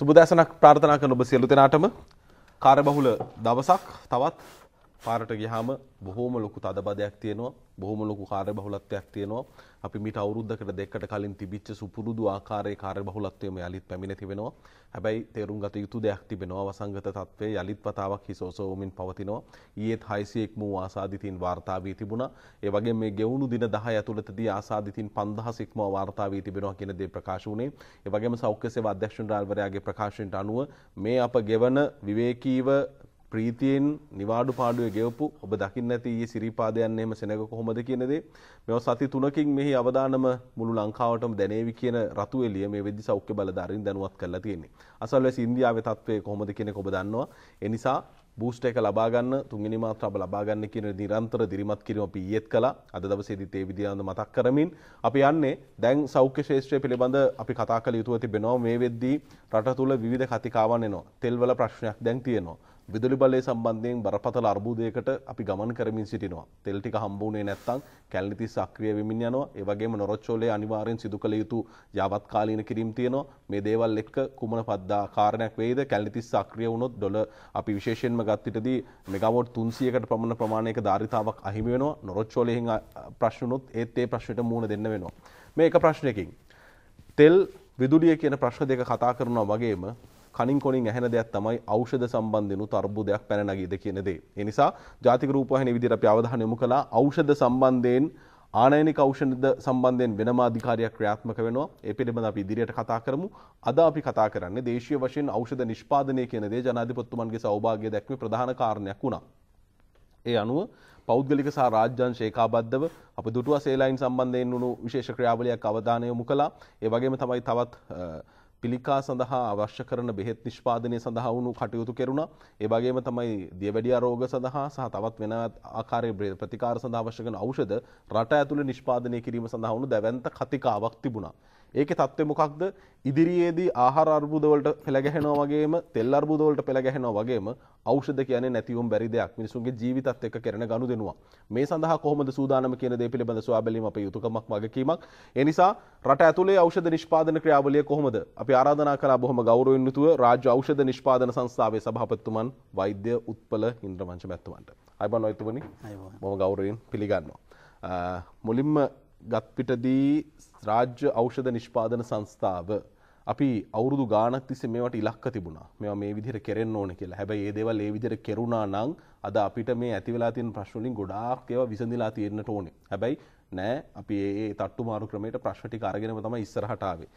සුබදෑසනක් ප්‍රාර්ථනා කරන ඔබ සියලු දෙනාටම කාර්යබහුල දවසක් තවත් පාරට ගියාම බොහොම ලොකු තදබදයක් තියෙනවා බොහොම ලොකු කාර්යබහුලත්වයක් තියෙනවා අපි මීට අවුරුද්දකට දෙකකට කලින් තිබිච්ච සුපුරුදු ආකාරයේ කාර්යබහුලත්වයම යලිත් පැමිණ තිබෙනවා හැබැයි තේරුම් ගත යුතු දෙයක් තිබෙනවා වසංගත තත්ත්වයේ යලිත් වතාවක් හිසෝසෝමින් පවතිනවා ඊයේත් 601 මූ ආසාදිතින් වාර්තා වී තිබුණා ඒ වගේම මේ ගෙවුණු දින 10 ඇතුළතදී ආසාදිතින් 5000ක් මෝ වාර්තා වී තිබෙනවා කියන දේ ප්‍රකාශ වුණේ ඒ වගේම සෞඛ්‍ය සේවා අධ්‍යක්ෂ ජනරාල්වරයාගේ ප්‍රකාශනයට අනුව මේ අප ගෙවන විවේකීව ප්‍රීතියෙන් නිවාඩු පාඩුවේ ගෙවපු ඔබ දකින්න ඇති ඊයේ සිරිපාදයන් එහෙම සෙනඟ කොහොමද කියන දේ මේව සති 3කින් මෙහි අවදානම මුළු ලංකාවටම දැනේවි කියන රතු එළිය මේ වෙද්දි සෞඛ්‍ය බලධාරීන් දැනුවත් කරලා තියෙනවා අසල්වැසි ඉන්දියාවේ තත්ත්වය කොහොමද කියන එක ඔබ දන්නවා ඒ නිසා බූස්ට් එක ලබා ගන්න තුන්වෙනි මාත්‍රාව ලබා ගන්න කියන නිරන්තර දිරිමත් කිරීම අපි ඊයේත් කළා අද දවසේදී තේ විදියට මතක් කරමින් අපි යන්නේ දැන් සෞඛ්‍ය ශාස්ත්‍රය පිළිබඳ අපි කතා කළ යුතුව තිබෙනවා මේ වෙද්දී රට තුල විවිධ කතිකාවන් එනවා තෙල්වල ප්‍රශ්නයක් දැන් තියෙනවා විදුලි බලය සම්බන්ධයෙන් බරපතල අර්බුදයකට අපි ගමන් කරමින් සිටිනවා. තෙල් ටික හම්බුනේ නැත්නම් කැලණි 30 සක්‍රිය වෙමින් යනවා. ඒ වගේම නොරොච්චෝලේ අනිවාර්යෙන් සිදු කළ යුතු යාවත්කාලීන කිරීම් තියෙනවා. මේ දේවල් එක්ක කුමන පද්දා කාරණයක් වෙයිද? කැලණි 30 සක්‍රිය වුණොත් ඩොලර් අපි විශේෂයෙන්ම ගත් විටදී මෙගාවොට් 300කට පමණ ප්‍රමාණයක ධාරිතාවක් අහිමි වෙනවා. නොරොච්චෝලෙන් ප්‍රශ්න උනොත් ඒත් ඒ ප්‍රශ්නෙට මුහුණ දෙන්න වෙනවා. මේ එක ප්‍රශ්නයකින් තෙල් විදුලිය කියන ප්‍රශ්න දෙක කතා කරනවා වගේම කණින් කොණින් ඇහෙන දෙයක් තමයි ඖෂධ සම්බන්ධිනුත් අර්බුදයක් පැන නැගීද කියන දේ. ඒ නිසා ජාතික රූපවාහිනිය විදිහට අපි අවධානය යොමු කළා ඖෂධ සම්බන්ධයෙන් ආනයනික ඖෂධ සම්බන්ධයෙන් වෙනම අධිකාරියක් ක්‍රියාත්මක වෙනවා. ඒ පිළිබඳව අපි ඉදිරියට කතා කරමු. අද අපි කතා කරන්නේ දේශීය වශයෙන් ඖෂධ නිෂ්පාදනය කියන දේ ජනාධිපතිතුමන්ගේ සෞභාග්‍ය දැක්වීමේ ප්‍රධාන කාරණයක් වුණා. ඒ අනුව පෞද්ගලික සහ රාජ්‍යාංශ ඒකාබද්ධව අපි දුටුවා සේලයින් සම්බන්ධයෙන් වුණු විශේෂ ක්‍රියාවලියක් අවධානය යොමු කළා. ඒ වගේම තමයි තවත් පිළිකා සඳහා අවශ්‍ය කරන බෙහෙත් නිෂ්පාදනය සඳහා වුණු කටයුතු කෙරුණා. ඒ වගේම තමයි දියවැඩියා රෝග සඳහා සහ තවත් වෙන ආකාරයේ ප්‍රතිකාර සඳහා අවශ්‍ය කරන ඖෂධ රට ඇතුළේ නිෂ්පාදනය කිරීම සඳහා වුණු දැවැන්ත කතිකාවක් තිබුණා. ඒකේ තත්ත්වය මොකක්ද? ඉදිරියේදී ආහාර අර්බුද වලට පෙළ ගැහෙනවා වගේම තෙල් අර්බුද වලට පෙළ ගැහෙනවා වගේම ඖෂධ කියන්නේ නැතිවම බැරි දෙයක්. මිනිසුන්ගේ ජීවිතත් එක්ක කරන ගනුදෙනුවක්. මේ සඳහා කොහොමද සූදානම කියන දේ පිළිබඳ සුවා බැලීම අපේ යුතුයකමක් වගකීමක්. ඒ නිසා රට ඇතුළේ ඖෂධ නිෂ්පාදන ක්‍රියාවලිය කොහොමද? අපි ආරාධනා කළා බොහොම ගෞරවයෙන් යුතුව රාජ්‍ය ඖෂධ නිෂ්පාදන සංස්ථාවේ සභාපතිතුමන් වෛද්‍ය උත්පල ඉන්ද්‍රවංශ මැතිතුමන්ට. අයබන් වෛද්‍යතුමනි. බොහොම ගෞරවයෙන් පිළිගන්නවා. මුලින්ම ගත්පිටදී රාජ්‍ය ඖෂධ නිෂ්පාදන සංස්ථාව අපි අවුරුදු ගාණක් තිස්සේ මේවට ඉලක්ක තිබුණා. මේවා මේ විදිහට කෙරෙන්න ඕනේ කියලා. හැබැයි මේ දේවල් මේ විදිහට කෙරුණා නම් අද අපිට මේ ඇති වෙලා තියෙන ප්‍රශ්න වලින් ගොඩාක් ඒවා විසඳලා තියෙන්නට ඕනේ. හැබැයි නෑ අපි මේ තට්ටු මාරු ක්‍රමයට ප්‍රශ්න ටික අරගෙනම තමයි ඉස්සරහට ආවේ.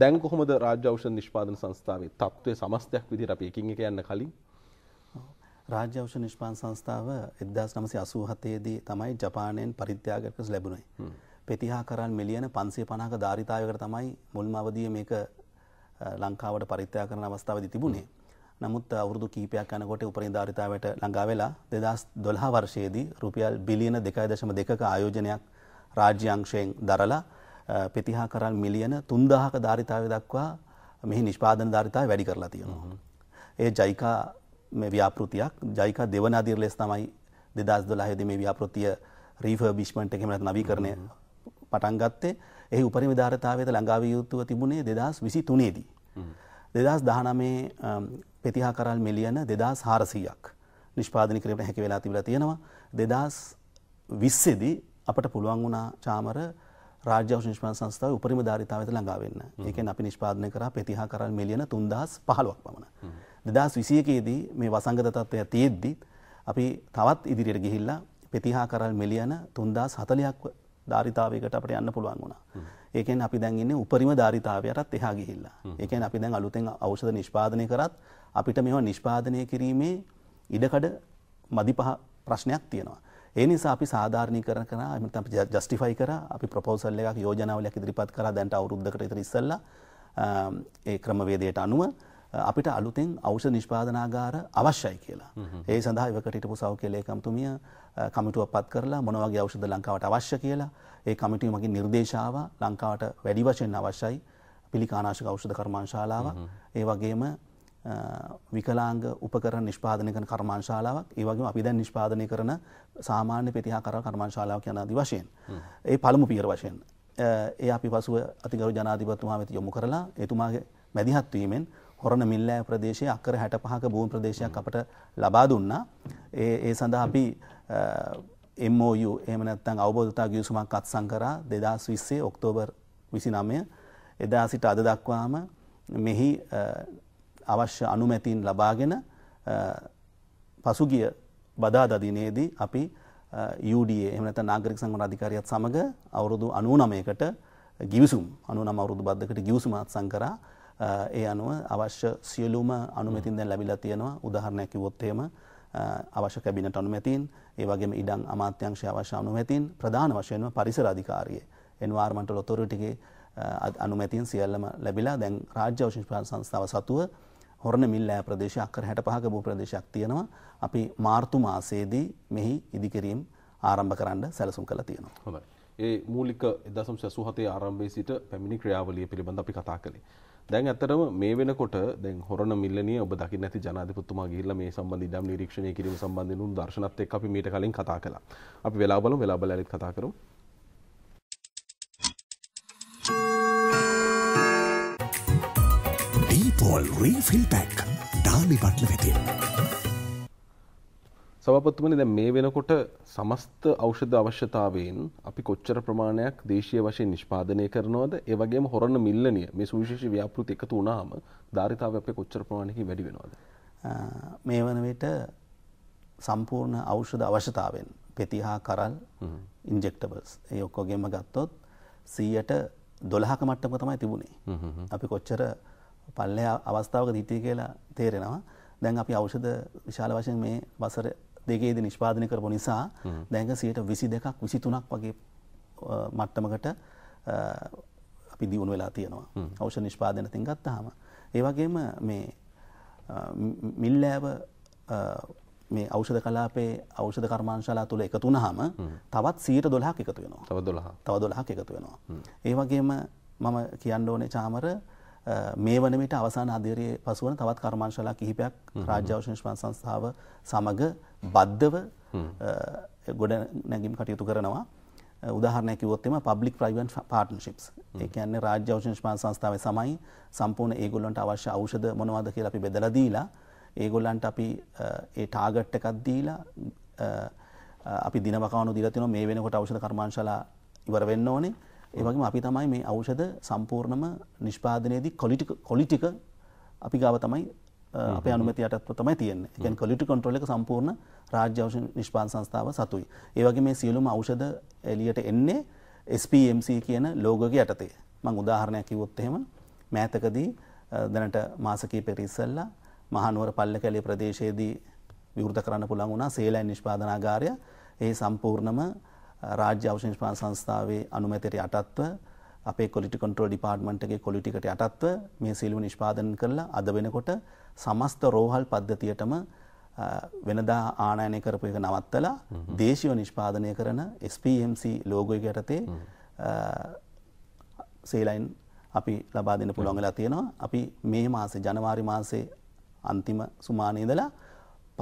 දැන් කොහොමද රාජ්‍ය ඖෂධ නිෂ්පාදන සංස්ථාවේ තත්ත්වය සමස්තයක් විදිහට අපි එකින් එක යන්න කලින් රාජ්‍ය ඖෂධ නිෂ්පාදන සංස්ථාව 1987 දී තමයි ජපානයෙන් පරිත්‍යාග කර ලැබුණේ. පෙතිහාකරන් මිලියන 550ක ධාරිතාවයකට තමයි මුල්ම අවදියේ මේක ලංකාවට පරිත්‍යාග කරන අවස්ථාවේදී තිබුණේ. නමුත් අවුරුදු කිහිපයක් යනකොට උපරිම ධාරිතාවයට ළඟා වෙලා 2012 වර්ෂයේදී රුපියල් බිලියන 2.2ක ආයෝජනයක් රාජ්‍ය අංශයෙන් දරලා පෙතිහාකරන් මිලියන 3000ක ධාරිතාවය දක්වා මෙහි නිෂ්පාදන ධාරිතාවය වැඩි කරලා තියෙනවා. ඒ ජයිකා මේ ව්‍යාපෘතියක් ජයිකා දෙවන අධිරලෙස් තමයි 2012 දී මේ ව්‍යාපෘතිය රීෆර්බිෂ්මන්ට් එක එහෙම නැත්නම් නවීකරණය පටන් ගත්තේ. එහි උපරිම ධාරිතාවයට ළඟා විය යුතුව තිබුණේ 2023 දී. 2019 පෙතිහාකරන් මිලියන 2400ක් නිෂ්පාදනය කිරීමට හැකි වෙලා තිබිලා තියෙනවා. 2020 දී අපට පුළුවන් වුණා චාමර රාජ්‍ය ඖෂධ නිෂ්පාදන සංස්ථාවේ උපරිම ධාරිතාවයට ළඟා වෙන්න. ඒ කියන්නේ අපි නිෂ්පාදනය කරා පෙතිහාකරන් මිලියන 3015ක් පමණ. 2021 දී මේ වසංගත තත්ත්වය තියෙද්දි අපි තවත් ඉදිරියට ගිහිල්ලා පෙතිහාකරන් මිලියන 3040ක් ධාරිතාවයකට අපිට යන්න පුළුවන් වුණා. ඒ කියන්නේ අපි දැන් ඉන්නේ උපරිම ධාරිතාවයටත් එහා ගිහිල්ලා. ඒ කියන්නේ අපි දැන් අලුතෙන් ඖෂධ නිෂ්පාදනය කරත් අපිට මේව නිෂ්පාදනය කිරීමේ ඉඩකඩ මදිපහ ප්‍රශ්නයක් තියෙනවා. ඒ නිසා අපි සාධාරණීකරණ කරා එහෙම නැත්නම් අපි ජස්ටිෆයි කරා අපි ප්‍රොපෝසල් එකක් යෝජනාවලයක් ඉදිරිපත් කරා දැන්ට අවුරුද්දකට විතර ඉස්සෙල්ලා ඒ ක්‍රමවේදයට අනුව අපිට අලුතෙන් ඖෂධ නිෂ්පාදනාගාර අවශ්‍යයි කියලා. ඒ සඳහා ඉවකට හිටපු සෞඛ්‍ය ලේකම්තුමිය කමිටුවක්පත් කරලා මොන වගේ ඖෂධ ලංකාවට අවශ්‍ය කියලා ඒ කමිටුව මගින් නිර්දේශ ආවා ලංකාවට වැඩි වශයෙන් අවශ්‍යයි පිළිකානාශක ඖෂධ කර්මාන්තශාලාවක් ඒ වගේම විකලාංග උපකරණ නිෂ්පාදනය කරන කර්මාන්තශාලාවක් ඒ වගේම අපි දැන් නිෂ්පාදනය කරන සාමාන්‍ය පෙතිහාකරන කර්මාන්තශාලාවක් යන ආදී වශයෙන් ඒ පළමු පියවර වශයෙන් ඒ අපි පසුව අතිගරු ජනාධිපතිතුමා වෙත යොමු කරලා එතුමාගේ මැදිහත් වීමෙන් හොරණ මිල්ලෑ ප්‍රදේශයේ අක්කර 65ක භූමි ප්‍රදේශයක් අපට ලබා දුන්නා. ඒ සඳහා අපි MOU එහෙම නැත්නම් අවබෝධතා ගිවිසුමක් අත්සන් කරා 2020 ඔක්තෝබර් 29 එදා සිට අද දක්වාම මෙහි අවශ්‍ය අනුමැතීන් ලබාගෙන පසුගිය බදාදා දිනේදී අපි UDA එහෙම නැත්නම් නාගරික සංවර්ධන අධිකාරියත් සමග අවුරුදු 99කට ගිවිසුම් 99 අවුරුදු බද්දකට ගිවිසුම අත්සන් කරා. ඒ අනුව අවශ්‍ය සියලුම අනුමැතින් දැන් ලැබිලා තියෙනවා. උදාහරණයක් කිව්වොත් එහෙම අවශ්‍ය කැබිනට් අනුමැතින්, ඒ වගේම ඉඩම් අමාත්‍යාංශයේ අවශ්‍ය අනුමැතින්, ප්‍රධාන වශයෙන්ම පරිසර අධිකාරියේ එන්වයරන්මන්ටල් ඔතොරිටිගේ අනුමැතින් සියල්ලම ලැබිලා දැන් රාජ්‍ය අවශේෂ ප්‍රහාණ සංස්ථාව සතුව හොරණ මිල්ලෑ ප්‍රදේශයේ අක්කර 65ක භූ ප්‍රදේශයක් තියෙනවා. අපි මාර්තු මාසයේදී මෙහි ඉදිකිරීම ආරම්භ කරන්න සැලසුම් කළා තියෙනවා. හොඳයි. ඒ මූලික 1987 ආරම්භයේ සිට පැමිණි ක්‍රියාවලිය පිළිබඳ අපි කතා කළේ. දැන් ඇත්තටම මේ වෙනකොට දැන් හොරණ මිල්ලනිය ඔබ දකින්න ඇති ජනාධිපතිතුමා ගිහිල්ලා මේ සම්බන්ධ ඉඩම් නිරීක්ෂණය කිරීම සම්බන්ධයෙන් උණු දර්ශනත් එක්ක අපි මීට කලින් කතා කළා. අපි වෙලාව බලමු, වෙලාව බලලා ඊළඟට කතා කරමු. Deepol refill pack ඩාලි බට්ල වෙතින්. සභාපතිතුමනි, දැන් මේ වෙනකොට සමස්ත ඖෂධ අවශ්‍යතාවයෙන් අපි කොච්චර ප්‍රමාණයක් දේශීය වශයෙන් නිෂ්පාදනය කරනවද? ඒ වගේම හොරණ මිල්ලනිය මේ සුවිශේෂී ව්‍යාපෘති එකතු වුණාම ධාරිතාවය අපේ කොච්චර ප්‍රමාණයකින් වැඩි වෙනවද? මේ වන විට සම්පූර්ණ ඖෂධ අවශ්‍යතාවයෙන් පෙති හා කරල් ඉන්ජෙක්ටබල්ස් ඒ ඔක්කොගෙම ගත්තොත් 112ක මට්ටමක තමයි තිබුණේ. අපි කොච්චර පල්ලෙහා අවස්ථාවකදී හිටියේ කියලා තේරෙනවා. දැන් අපි ඖෂධ විශාල වශයෙන් මේ වසරේ දෙකේදී නිෂ්පාදනය කරපු නිසා දැන් 22ක් 23ක් වගේ මට්ටමකට අපි දියුණු වෙලා තියෙනවා ඖෂධ නිෂ්පාදන තින් ගත්තාම. ඒ වගේම මේ මිල්ලෑව මේ ඖෂධ කලාපේ ඖෂධ කර්මාන්ශාලා තුල එකතු වුණාම තවත් 112ක් එකතු වෙනවා. තව 12ක් එකතු වෙනවා. ඒ වගේම මම කියන්න ඕනේ චාමර මේ වන විට අවසාන අධීරයේ පසුවන තවත් කර්මාන්ශාලා කිහිපයක් රාජ්‍ය අවශේෂ නිෂ්පාදන සංස්ථාව සමග බද්ධව ගොඩ නැගීම් කටයුතු කරනවා. උදාහරණයක් කිව්වොත් එම පබ්ලික් ප්‍රයිවට් පාර්ට්නර්ෂිප්ස්. ඒ කියන්නේ රාජ්‍ය අවශේෂ නිෂ්පාදන සංස්ථාවේ සමයි සම්පූර්ණ ඒගොල්ලන්ට අවශ්‍ය ඖෂධ මොනවද කියලා අපි බෙදලා දීලා ඒගොල්ලන්ට අපි ඒ ටාගට් එකක් දීලා අපි දිනවකවානු දීලා තියෙනවා මේ වෙනකොට ඖෂධ කර්මාන්ශාලා ඉවර වෙන්න ඕනේ. ඒ වගේම අපි තමයි මේ ඖෂධ සම්පූර්ණම නිෂ්පාදනයේදී කොලිටික අපි ගාව තමයි අපේ අනුමැතිය යටත් තමයි තියෙන්නේ. ඒ කියන්නේ කොලිටි කන්ට්‍රෝල් එක සම්පූර්ණ රාජ්‍ය ඖෂධ නිෂ්පාදන සංස්ථාව සතුයි. ඒ වගේ මේ සියලුම ඖෂධ එළියට එන්නේ SPMC කියන ලෝගෝ එක යටතේ. මම උදාහරණයක් කිව්වොත් එහෙම මෑතකදී දැනට මාස කිහිපෙක ඉස්සෙල්ලා මහනුවර පල්ලකැලේ ප්‍රදේශයේදී විවෘත කරන්න පුළුවන් වුණා සේලයින් නිෂ්පාදනාගාරය. ඒ සම්පූර්ණම රාජ්‍ය අවශේෂ නිෂ්පාදන සංස්ථාවේ අනුමැතියට යටත්ව අපේ ක්වොලිටි කන්ට්‍රෝල් ඩිපාර්ට්මන්ට් එකේ ක්වොලිටිකට යටත්ව මේ සීලුව නිෂ්පාදනය කරලා අද වෙනකොට සමස්ත රෝහල් පද්ධතියටම වෙනදා ආනයනය කරපු එක නවත්තලා දේශීය නිෂ්පාදනය කරන SPMC ලෝගෝ එක යටතේ සීලයින් අපි ලබා දෙන්න පුළුවන් වෙලා තියෙනවා. අපි මේ මාසේ ජනවාරි මාසේ අන්තිම සුමානේ ඉඳලා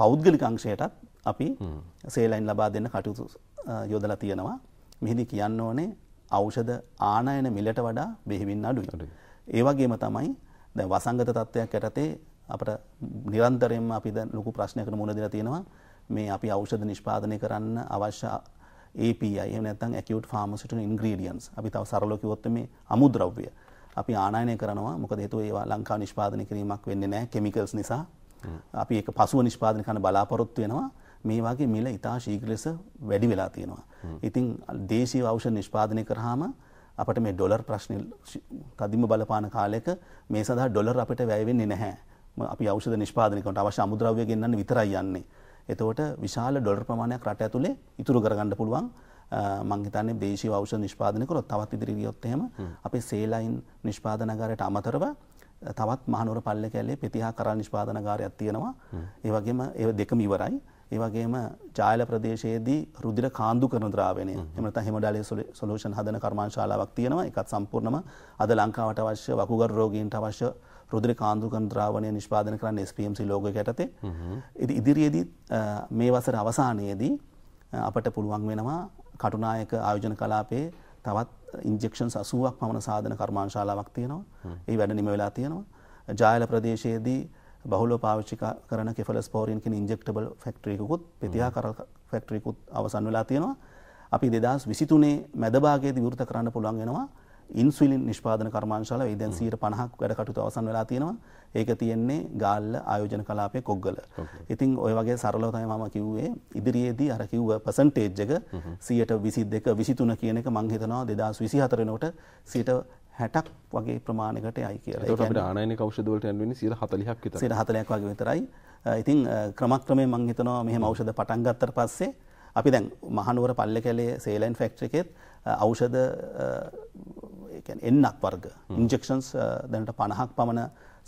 පෞද්ගලික අංශයටත් අපි සීලයින් ලබා දෙන්න කටයුතු යොදලා තියෙනවා. මෙහිදී කියන්න ඕනේ ඖෂධ ආනයන මිලට වඩා බෙහෙවින් අඩුයි. ඒ වගේම තමයි දැන් වසංගත තත්ත්වයක් යටතේ අපිට නිරන්තරයෙන්ම අපි දැන් ලොකු ප්‍රශ්නයකට මුහුණ දෙලා තියෙනවා. මේ අපි ඖෂධ නිෂ්පාදනය කරන්න අවශ්‍ය API එහෙම නැත්නම් acute pharmaceutical ingredients අපි තව සරලව කිව්වොත් මේ අමුද්‍රව්‍ය අපි ආනයනය කරනවා. මොකද හේතුව ඒවා ලංකාව නිෂ්පාදනය කිරීමක් වෙන්නේ නැහැ කිමිකල්ස් නිසා. අපි ඒක පසුව නිෂ්පාදනය කරන්න බලාපොරොත්තු වෙනවා. මේ වගේ මිල ඉතා ශීඝ්‍ර ලෙස වැඩි වෙලා තියෙනවා. ඉතින් දේශීය ඖෂධ නිෂ්පාදනය කරාම අපිට මේ ඩොලර් ප්‍රශ්නේ කදිම බලපාන කාලයක මේ සඳහා ඩොලර් අපිට වැය වෙන්නේ නැහැ. අපි ඖෂධ නිෂ්පාදනය කරනට අවශ්‍ය අමුද්‍රව්‍ය ගෙන්නන්න විතරයි යන්නේ. එතකොට විශාල ඩොලර් ප්‍රමාණයක් රට ඇතුලේ ඉතුරු කරගන්න පුළුවන්. මම හිතන්නේ දේශීය ඖෂධ නිෂ්පාදනය කරොත් තවත් ඉදිරියට ගියොත් එහෙම අපේ සේලයින් නිෂ්පාදනාගාරයට අමතරව තවත් මහනුවර පල්ලේකැලේ පෙතිහා කරල් නිෂ්පාදනාගාරයක් තියෙනවා. ඒ වගේම ඒ දෙකම ඉවරයි. ඒ වගේම ජායල ප්‍රදේශයේදී රුධිර කාන්දු කරන ද්‍රාවණය එහෙම නැත්නම් හෙමඩාලේ සොලියුෂන් හදන කර්මාන්ශාලාවක් තියෙනවා. ඒකත් සම්පූර්ණම අද ලංකාවට අවශ්‍ය වකුගඩු රෝගීන්ට අවශ්‍ය රුධිර කාන්දු කරන ද්‍රාවණය නිෂ්පාදනය කරන්න SPMC ලෝගෝ එක යටතේ. ඉදිරියේදී මේ වසර අවසානයේදී අපට පුළුවන් වෙනවා කටුනායක ආයෝජන කලාපයේ තවත් ඉන්ජෙක්ෂන්ස් 80ක් පමණ සාදන කර්මාන්ශාලාවක් තියෙනවා. ඒ වැඩ නිම වෙලා තියෙනවා. जायल प्रदेशेदी बहुलोपावचीकरण के फलस्पोरिन की इंजेक्टेबल फैक्टरी को पेतिहाकार फैक्टरी को अवसान वेला තියෙනවා අපි 2023 මැද භාගයේදී විවෘත කරන්න පුළුවන් වෙනවා ඉන්සියුලින් නිෂ්පාදන කර්මාන්තශාලාව ඒ දැන් 150ක් වැඩ කටයුතු අවසන් වෙලා තියෙනවා ඒක තියෙන්නේ ගාල්ල ආයෝජන කලාපයේ කොග්ගල. ඉතින් ওই වගේ සරලව තමයි මම කිව්වේ ඉදිරියේදී අර කිව්ව percentage එක 122 23 කියන එක මම හිතනවා 2024 වෙනකොට 60ක් වගේ ප්‍රමාණයකට යයි කියලා. ඒකට අපිට ආනයනික ඖෂධ වලට යන්න වෙන්නේ 140ක් විතරයි. 140ක් වගේ විතරයි. ඉතින් ක්‍රමක්‍රමයෙන් මම හිතනවා මෙහෙම ඖෂධ පටන් ගත්තට පස්සේ අපි දැන් මහනුවර පල්ලකැලේ සේලයින් ෆැක්ටරි එකේ ඖෂධ ඒ කියන්නේ එන්නක් වර්ග ඉන්ජෙක්ෂන්ස් දැනට 50ක් පමණ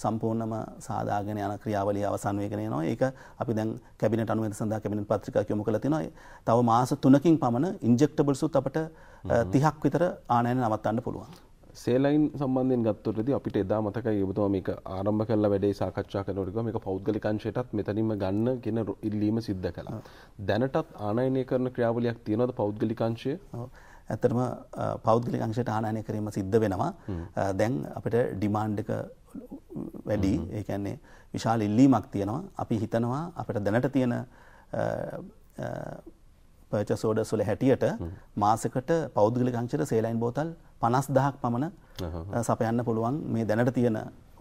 සම්පූර්ණම සාදාගෙන යන ක්‍රියාවලිය අවසන් වෙගෙන යනවා. ඒක අපි දැන් කැබිනට් අනුමැතිය සඳහා කැබිනට් පත්‍රිකාවක් යොමු කරලා තිනවා. තව මාස 3කින් පමණ ඉන්ජෙක්ටබල්ස් උත් අපිට 30ක් විතර ආනයන නවත්තන්න පුළුවන්. සේලයින් සම්බන්ධයෙන් ගත්තොටදී අපිට එදා මතකයි ඔබතුමා මේක ආරම්භ කළා වැඩේ සාකච්ඡා කරනකොට කිව්වා මේක පෞද්ගලික අංශයටත් මෙතනින්ම ගන්න කියන ඉල්ලීම සිද්ධ කළා. දැනටත් ආනයනය කරන ක්‍රියාවලියක් තියෙනවද පෞද්ගලික අංශය? ඔව්. ඇත්තටම පෞද්ගලික අංශයට ආනයනය කිරීම සිද්ධ වෙනවා. දැන් අපිට ඩිමාන්ඩ් එක වැඩි. ඒ කියන්නේ විශාල ඉල්ලීමක් තියෙනවා. අපි හිතනවා අපිට දැනට තියෙන purchase orders වල හැටියට මාසෙකට පෞද්ගලික අංශයට සේලයින් බෝතල් 50000ක් පමණ සපයන්න පුළුවන් මේ දැනට තියෙන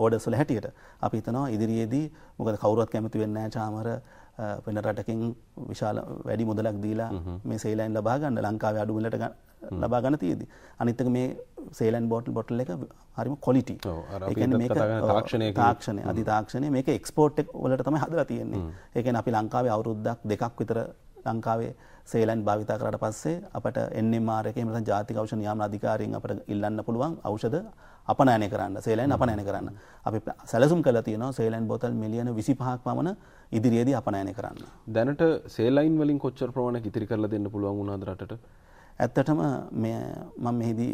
orders වල හැටියට. අපි හිතනවා ඉදිරියේදී මොකද කවුරුවත් කැමති වෙන්නේ නැහැ චාමර වෙන රටකින් විශාල වැඩි මුදලක් දීලා මේ සේලයින් ලබා ගන්න ලංකාවේ අඩු මුදලට ලබා ගන්න තියෙදී. අනිත් එක මේ සේලයින් බෝටල් එක හරිම quality. ඒ කියන්නේ මේක තාක්ෂණය අධි තාක්ෂණය මේක export වලට තමයි හදලා තියෙන්නේ. ඒ කියන්නේ අපි ලංකාවේ අවුරුද්දක් දෙකක් විතර ලංකාවේ සේලයින් භාවිත කරලා පස්සේ අපට NMR එකේ නැත්නම් ජාතික ඖෂධ නියාමන අධිකාරියෙන් අපට ඉල්ලන්න පුළුවන් ඖෂධ අපනයනය කරන්න සේලයින් අපනයනය කරන්න. අපි සැලසුම් කළා තියෙනවා සේලයින් බෝතල් මිලියන 25ක් පමණ ඉදිරියේදී අපනයනය කරන්න. දැනට සේලයින් වලින් කොච්චර ප්‍රමාණයක් ඉතිරි කරලා දෙන්න පුළුවන් වුණාද රටට? ඇත්තටම මම මෙහිදී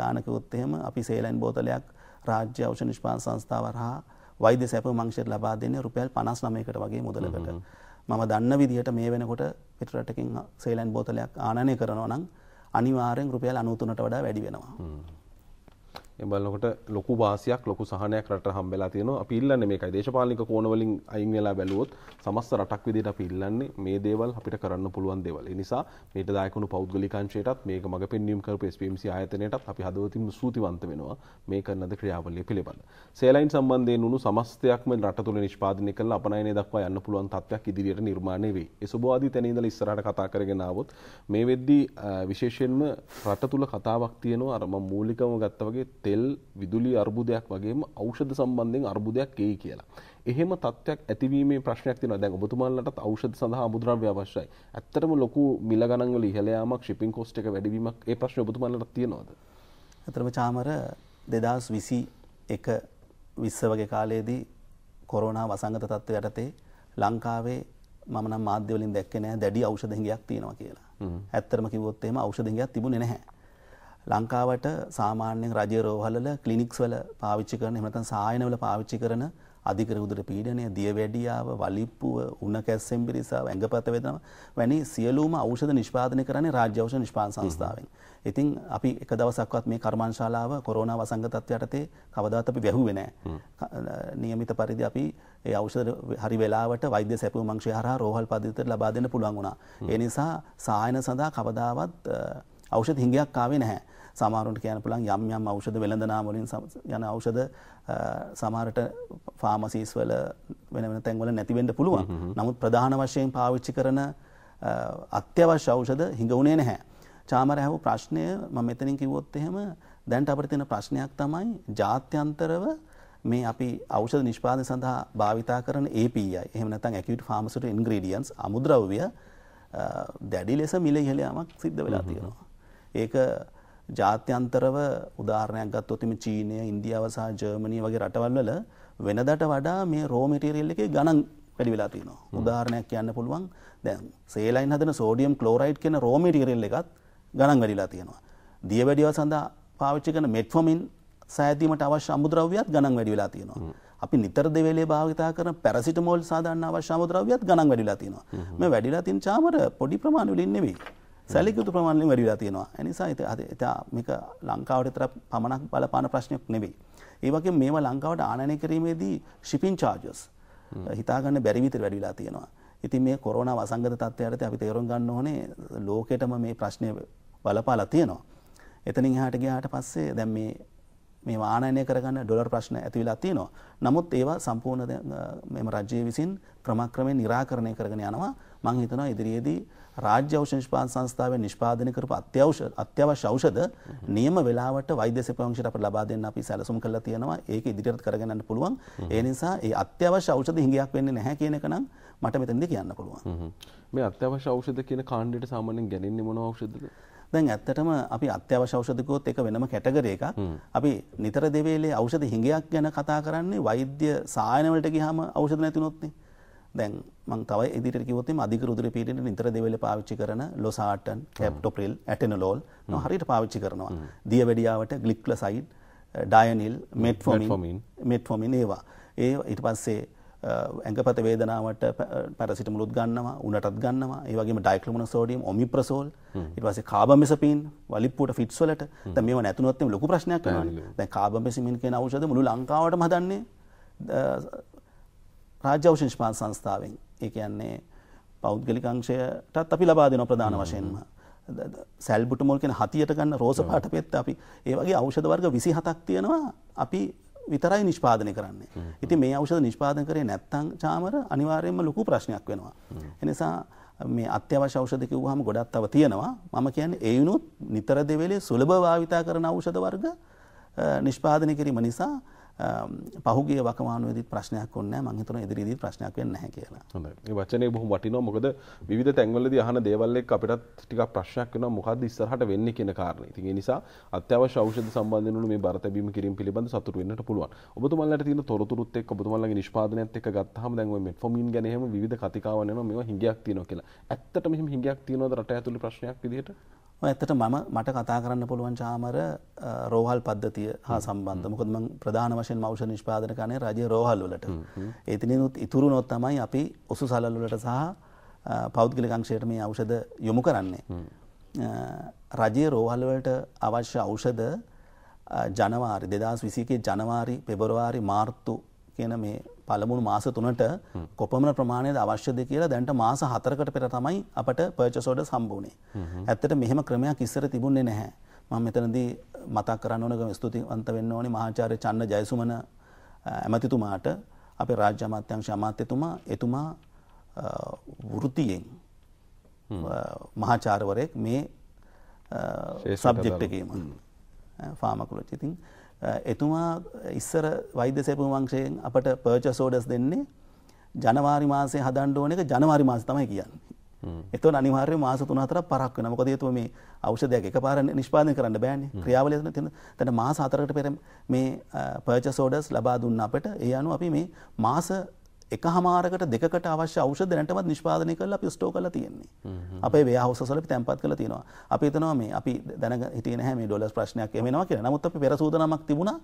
ගානකුත් එහෙම අපි සේලයින් බෝතලයක් රාජ්‍ය ඖෂධ නිෂ්පාදන සංස්ථාව හරහා වෛද්‍ය සැප මංශයට ලබා දෙන්නේ රුපියල් 59000කට වගේ මුදලකට. මම දන්න විදිහට මේ වෙනකොට පිටරටකින් සේලයින් බෝතලයක් ආනයනය කරනවා නම් අනිවාර්යෙන් රුපියල් 93ට වඩා වැඩි වෙනවා. මේ බලනකොට ලොකු වාසියක් ලොකු සහනයක් රටට හම්බෙලා තියෙනවා. අපි ඉල්ලන්නේ මේකයි. දේශපාලනික කෝණ වලින් අයින් වෙලා බැලුවොත් සමස්ත රටක් විදිහට අපි ඉල්ලන්නේ මේ දේවල් අපිට කරන්න පුළුවන් දේවල්. ඒ නිසා මේට දායකුණු පෞද්ගලික අංශයටත් මේක මග පෙන්වීම කරපු SPMC ආයතනයටත් අපි හදවතින්ම සූතිවන්ත වෙනවා මේ කරන ද ක්‍රියාවලිය පිළිබඳ. සේලයින් සම්බන්ධයෙන් උණු සමස්තයක්ම රට තුල නිෂ්පාදනය කරලා අපනයනය දක්වා යන්න පුළුවන් තත්ත්වයක් ඉදිරියට නිර්මාණය වෙයි. ඒ සුබවාදී තැන ඉඳලා ඉස්සරහට කතා කරගෙන ආවොත් මේ වෙද්දී විශේෂයෙන්ම රට තුල කතාවක් තියෙනවා අර මම මූලිකවම ගත්තා වගේ තෙල් විදුලි අර්බුදයක් වගේම ඖෂධ සම්බන්ධයෙන් අර්බුදයක් එයි කියලා. එහෙම තත්ත්වයක් ඇතිවීමේ ප්‍රශ්නයක් තියෙනවා. දැන් ඔබතුමාලටත් ඖෂධ සඳහා අමුද්‍රව්‍ය අවශ්‍යයි. ඇත්තටම ලොකු මිල ගණන් වල ඉහළ යාමක්, shipping cost එක වැඩි වීමක් ඒ ප්‍රශ්නේ ඔබතුමාලටත් තියෙනවද? ඇත්තටම චාමර 2021 20 වගේ කාලයේදී කොරෝනා වසංගත තත්ත්වය යටතේ ලංකාවේ මම නම් මාධ්‍ය වලින් දැක්කේ නැහැ දැඩි ඖෂධ හිඟයක් තියෙනවා කියලා. ඇත්තටම කිව්වොත් එහෙම ඖෂධ හිඟයක් තිබුණේ නැහැ. ලංකාවට සාමාන්‍යයෙන් රජයේ රෝහලවල ක්ලිනික්ස් වල පාවිච්චි කරන එහෙම නැත්නම් සායනවල පාවිච්චි කරන අධිකර උදර පීඩනය, දියවැඩියාව, වලිප්පුව, උණ කැස්සෙම් පිරිසාව, ඇඟපත වේදනාව වැනි සියලුම ඖෂධ නිෂ්පාදනය කරන්නේ රාජ්‍ය ඖෂධ නිෂ්පාදන සංස්ථාවෙන්. ඉතින් අපි එක දවසක්වත් මේ කර්මාන්තශාලාව කොරෝනා වසංගත තත්ත්වයට යටතේ කවදාවත් අපි වැහුවේ නැහැ. નિયમિત පරිදි අපි ඒ ඖෂධ හරි වේලාවට වෛද්‍ය සැප මංශය හරහා රෝහල් පද්ධතියට ලබා දෙන්න පුළුවන් වුණා. ඒ නිසා සායන සඳහා කවදාවත් ඖෂධ හිඟයක් ආවේ නැහැ. සමහරවිට කියන්න පුළුවන් යම් යම් ඖෂධ වෙළඳනාම වලින් යන ඖෂධ සමහරට ෆාමසීස් වල වෙන වෙන තැන් වල නැති වෙන්න පුළුවන්. නමුත් ප්‍රධාන වශයෙන් පාවිච්චි කරන අත්‍යවශ්‍ය ඖෂධ හිඟුනේ නැහැ. චාමර හැව ප්‍රශ්නය මම මෙතනින් කිව්වොත් එහෙම දැන් අපිට තියෙන ප්‍රශ්නයක් තමයි ජාත්‍යන්තරව මේ අපි ඖෂධ නිෂ්පාදනය සඳහා භාවිතා කරන API එහෙම නැත්නම් acute pharmaceutical ingredients අමුද්‍රව්‍ය දැඩි ලෙස මිල ඉහළ යාමක් සිද්ධ වෙලා තියෙනවා. ඒක ජාත්‍යන්තරව උදාහරණයක් ගත්තොත් මේ චීනය, ඉන්දියාව සහ ජර්මනිය වගේ රටවල් වල වෙනදට වඩා මේ රෝ මටීරියල් එකේ ගණන් වැඩි වෙලා තියෙනවා. උදාහරණයක් කියන්න පුළුවන් දැන් සේලයින් හදන සෝඩියම් ක්ලෝරයිඩ් කියන රෝ මටීරියල් එකත් ගණන් වැඩිලා තියෙනවා. දියවැඩියාව සඳහා පාවිච්චි කරන මෙට්ෆොමින් සෑදීමට අවශ්‍ය අමුද්‍රව්‍යත් ගණන් වැඩි වෙලා තියෙනවා. අපි නිතර දෙවේලේ භාවිත කරන පැරසිටමෝල් සාදාන්න අවශ්‍ය අමුද්‍රව්‍යත් ගණන් වැඩිලා තියෙනවා. මේ වැඩිලා තියෙන චාමර පොඩි ප්‍රමාණ වලින් නෙවෙයි. සැලකියුතු ප්‍රමාණයෙන් වැඩි වෙලා තියෙනවා. ඒ නිසා ඒක මේක ලංකාවට විතර පමණක් බලපාන ප්‍රශ්නයක් නෙවෙයි. ඒ වගේම මේවා ලංකාවට ආනයනය කිරීමේදී shipping charges හිතා ගන්න බැරි විතර වැඩි වෙලා තියෙනවා. ඉතින් මේ කොරෝනා වසංගත තත්ත්වයටදී අපි තේරුම් ගන්න ඕනේ ලෝකෙටම මේ ප්‍රශ්නේ බලපාලා තියෙනවා. එතනින් එහාට ගියාට පස්සේ දැන් මේ ආනයනය කරගන්න ඩොලර් ප්‍රශ්න ඇති වෙලා තියෙනවා. නමුත් ඒවා සම්පූර්ණ මේ රාජ්‍ය විසින් ක්‍රමක්‍රමයෙන් निराකරණය කරගෙන යනවා. මම හිතනවා ඉදිරියේදී राज्य औषध निष्पादन संस्था में निष्पादन कर अत्यावश्य औषध नियम वेलावट वैद्य सेवांश लबा देना सैलसुम कल एक करगन पुलवां ए अत्यावश्य औषध हिंगे हाकना मठ में तंदी पुलवां मैं अत्यावश्य औषध के कांडेट सामान्य गणिन्य मनो औषध දැන් ඇත්තටම අපි අත්‍යවශ්‍ය ඖෂධ කිව්වොත් ඒක වෙනම කැටගරි එකක්. අපි නිතර දෙවේලේ ඖෂධ හිඟයක් ගැන කතා කරන්නේ වෛද්‍ය සායන වලට ගියාම ඖෂධ නැති වුණොත්නේ. දැන් මම තව ඉදිරියට කිව්වොත් එimhe අධික රුධිර පීඩනයට නිතර දෙවේලේ පාවිච්චි කරන ලොසාටන්, කැප්ටොප්‍රිල්, ඇටෙනලෝල් නෝ හරියට පාවිච්චි කරනවා. දියවැඩියාවට ග්ලික්ලොසයිඩ්, ඩයනිල්, මෙට්ෆෝමින් ඒවා. ඒ ඊට පස්සේ ඇඟපත වේදනාවට පැරසිටමොලුත් ගන්නවා උණටත් ගන්නවා ඒ වගේම ඩයික්ලොමන සෝඩියම් ඔමිප්‍රසෝල් ඊට පස්සේ කාබමෙසපින් වලිප්පුවට ෆිට්ස් වලට දැන් මේව නැතුනොත් එමේ ලොකු ප්‍රශ්නයක් වෙනවානේ දැන් කාබමෙසපින් කියන ඖෂධ මුළු ලංකාවටම හදන්නේ රාජ්‍ය ඖෂධ නිෂ්පාදන සංස්ථාවෙන් ඒ කියන්නේ පෞද්ගලික අංශයටත් අපි ලබා දෙනවා ප්‍රධාන වශයෙන්ම සැල්බුටමෝල් කියන හතියට ගන්න රෝස පාට පෙත්ත අපි ඒ වගේ ඖෂධ වර්ග 27ක් තියෙනවා අපි විතරයි නිෂ්පාදනය කරන්නේ. ඉතින් මේ ඖෂධ නිෂ්පාදනය කරේ නැත්නම් චාමර අනිවාර්යයෙන්ම ලොකු ප්‍රශ්නයක් වෙනවා. ඒ නිසා මේ අත්‍යවශ්‍ය ඖෂධ කිව්වහම ගොඩක් තව තියෙනවා. මම කියන්නේ ඒ වුණොත් නිතර දෙවලේ සුලභව භාවිතා කරන ඖෂධ වර්ග නිෂ්පාදනය කිරීම නිසා පහුගිය වකවානුවේදී ප්‍රශ්නයක් වුණේ නැහැ. මම හිතනවා ඉදිරියේදී ප්‍රශ්නයක් වෙන්නේ නැහැ කියලා. හොඳයි. මේ වචනේ බොහොම වටිනවා. මොකද විවිධ තැන්වලදී අහන දේවල් එක්ක අපිටත් ටිකක් ප්‍රශ්නයක් වෙනවා. මොකද්ද ඉස්සරහට වෙන්නේ කියන කාරණේ. ඉතින් ඒ නිසා අත්‍යවශ්‍ය ඖෂධ සම්බන්ධයෙන් මේ බරතැබීම කිරීම පිළිබඳ සතුටු වෙන්නට පුළුවන්. ඔබතුමන්ලාට තියෙන තොරතුරුත් එක්ක ඔබතුමන්ලාගේ නිෂ්පාදනයත් එක්ක ගත්තාම දැන් ওই මෙට්ෆෝමින් ගැන එහෙම විවිධ කතිකාවන් එනවා. මේවා හිඟයක් තියෙනවා කියලා. ඇත්තටම එහෙම හිඟයක් තියෙනවද රට ඇතුළේ ප්‍රශ්නයක් විදිහට? ඇත්තට මට කතා කරන්න පුළුවන් චාමර රෝහල් පද්ධතිය හා සම්බන්ධ. මොකද මම ප්‍රධාන වශයෙන් ඖෂධ නිෂ්පාදන කරන්නේ රජයේ රෝහල් වලට. ඒතනිනුත් ඉතුරු නොත් තමයි අපි ඔසු සලල් වලට සහ පෞද්ගලික අංශයට මේ ඖෂධ යොමු කරන්නේ. රජයේ රෝහල් වලට අවශ්‍ය ඖෂධ ජනවාරි 2021 ජනවාරි පෙබරවාරි මාර්තු කියන මේ පළමුණු මාස 3ට කොපමණ ප්‍රමාණයද අවශ්‍යද කියලා දැන්ට මාස 4කට පෙර තමයි අපට පර්චේස් ඕඩර් සම්බුනේ. ඇත්තට මෙහෙම ක්‍රමයක් ඉස්සර තිබුණේ නැහැ. මම මෙතනදී මතක් කරන්න ඕන ස්තුතිවන්ත වෙන්න ඕනේ මහාචාර්ය චන්න ජයසුමන ඇමතිතුමාට අපේ රාජ්‍ය අමාත්‍යාංශ අමාත්‍යතුමා එතුමා වෘත්තියෙන් මහාචාර්යවරයෙක් මේ සබ්ජෙක්ට් එකේම ෆාමකොලොජි ඉතින් එතුමා ඉස්සර වෛද්‍ය සේවක වංශයෙන් අපට පර්චේස් ඕඩර්ස් දෙන්නේ ජනවාරි මාසේ හදන්න ඕන එක ජනවාරි මාසේ තමයි කියන්නේ. එතකොට අනිවාර්යයෙන් මාස 3-4ක් පරක් වෙනවා. මොකද ඒතුම මේ ඖෂධයක් එකපාර නිෂ්පාදනය කරන්න බෑනේ. ක්‍රියාවලිය තියෙන. එතන මාස 4කට පෙර මේ පර්චේස් ඕඩර්ස් ලබා දුන්න අපට ඒ අනුව අපි මේ මාස 1.5කට 2කට අවශ්‍ය ඖෂධ දැනටමත් නිෂ්පාදනය කරලා අපි ස්ටෝක් කරලා තියෙන්නේ. අපේ වේහවුස් වල අපි තැම්පත් කරලා තියෙනවා. අපි හිතනවා මේ අපි දැනග හිටියේ නැහැ මේ ඩොලර්ස් ප්‍රශ්නයක් එහෙම එනවා කියලා. නමුත් අපි පෙර සූදානමක් තිබුණා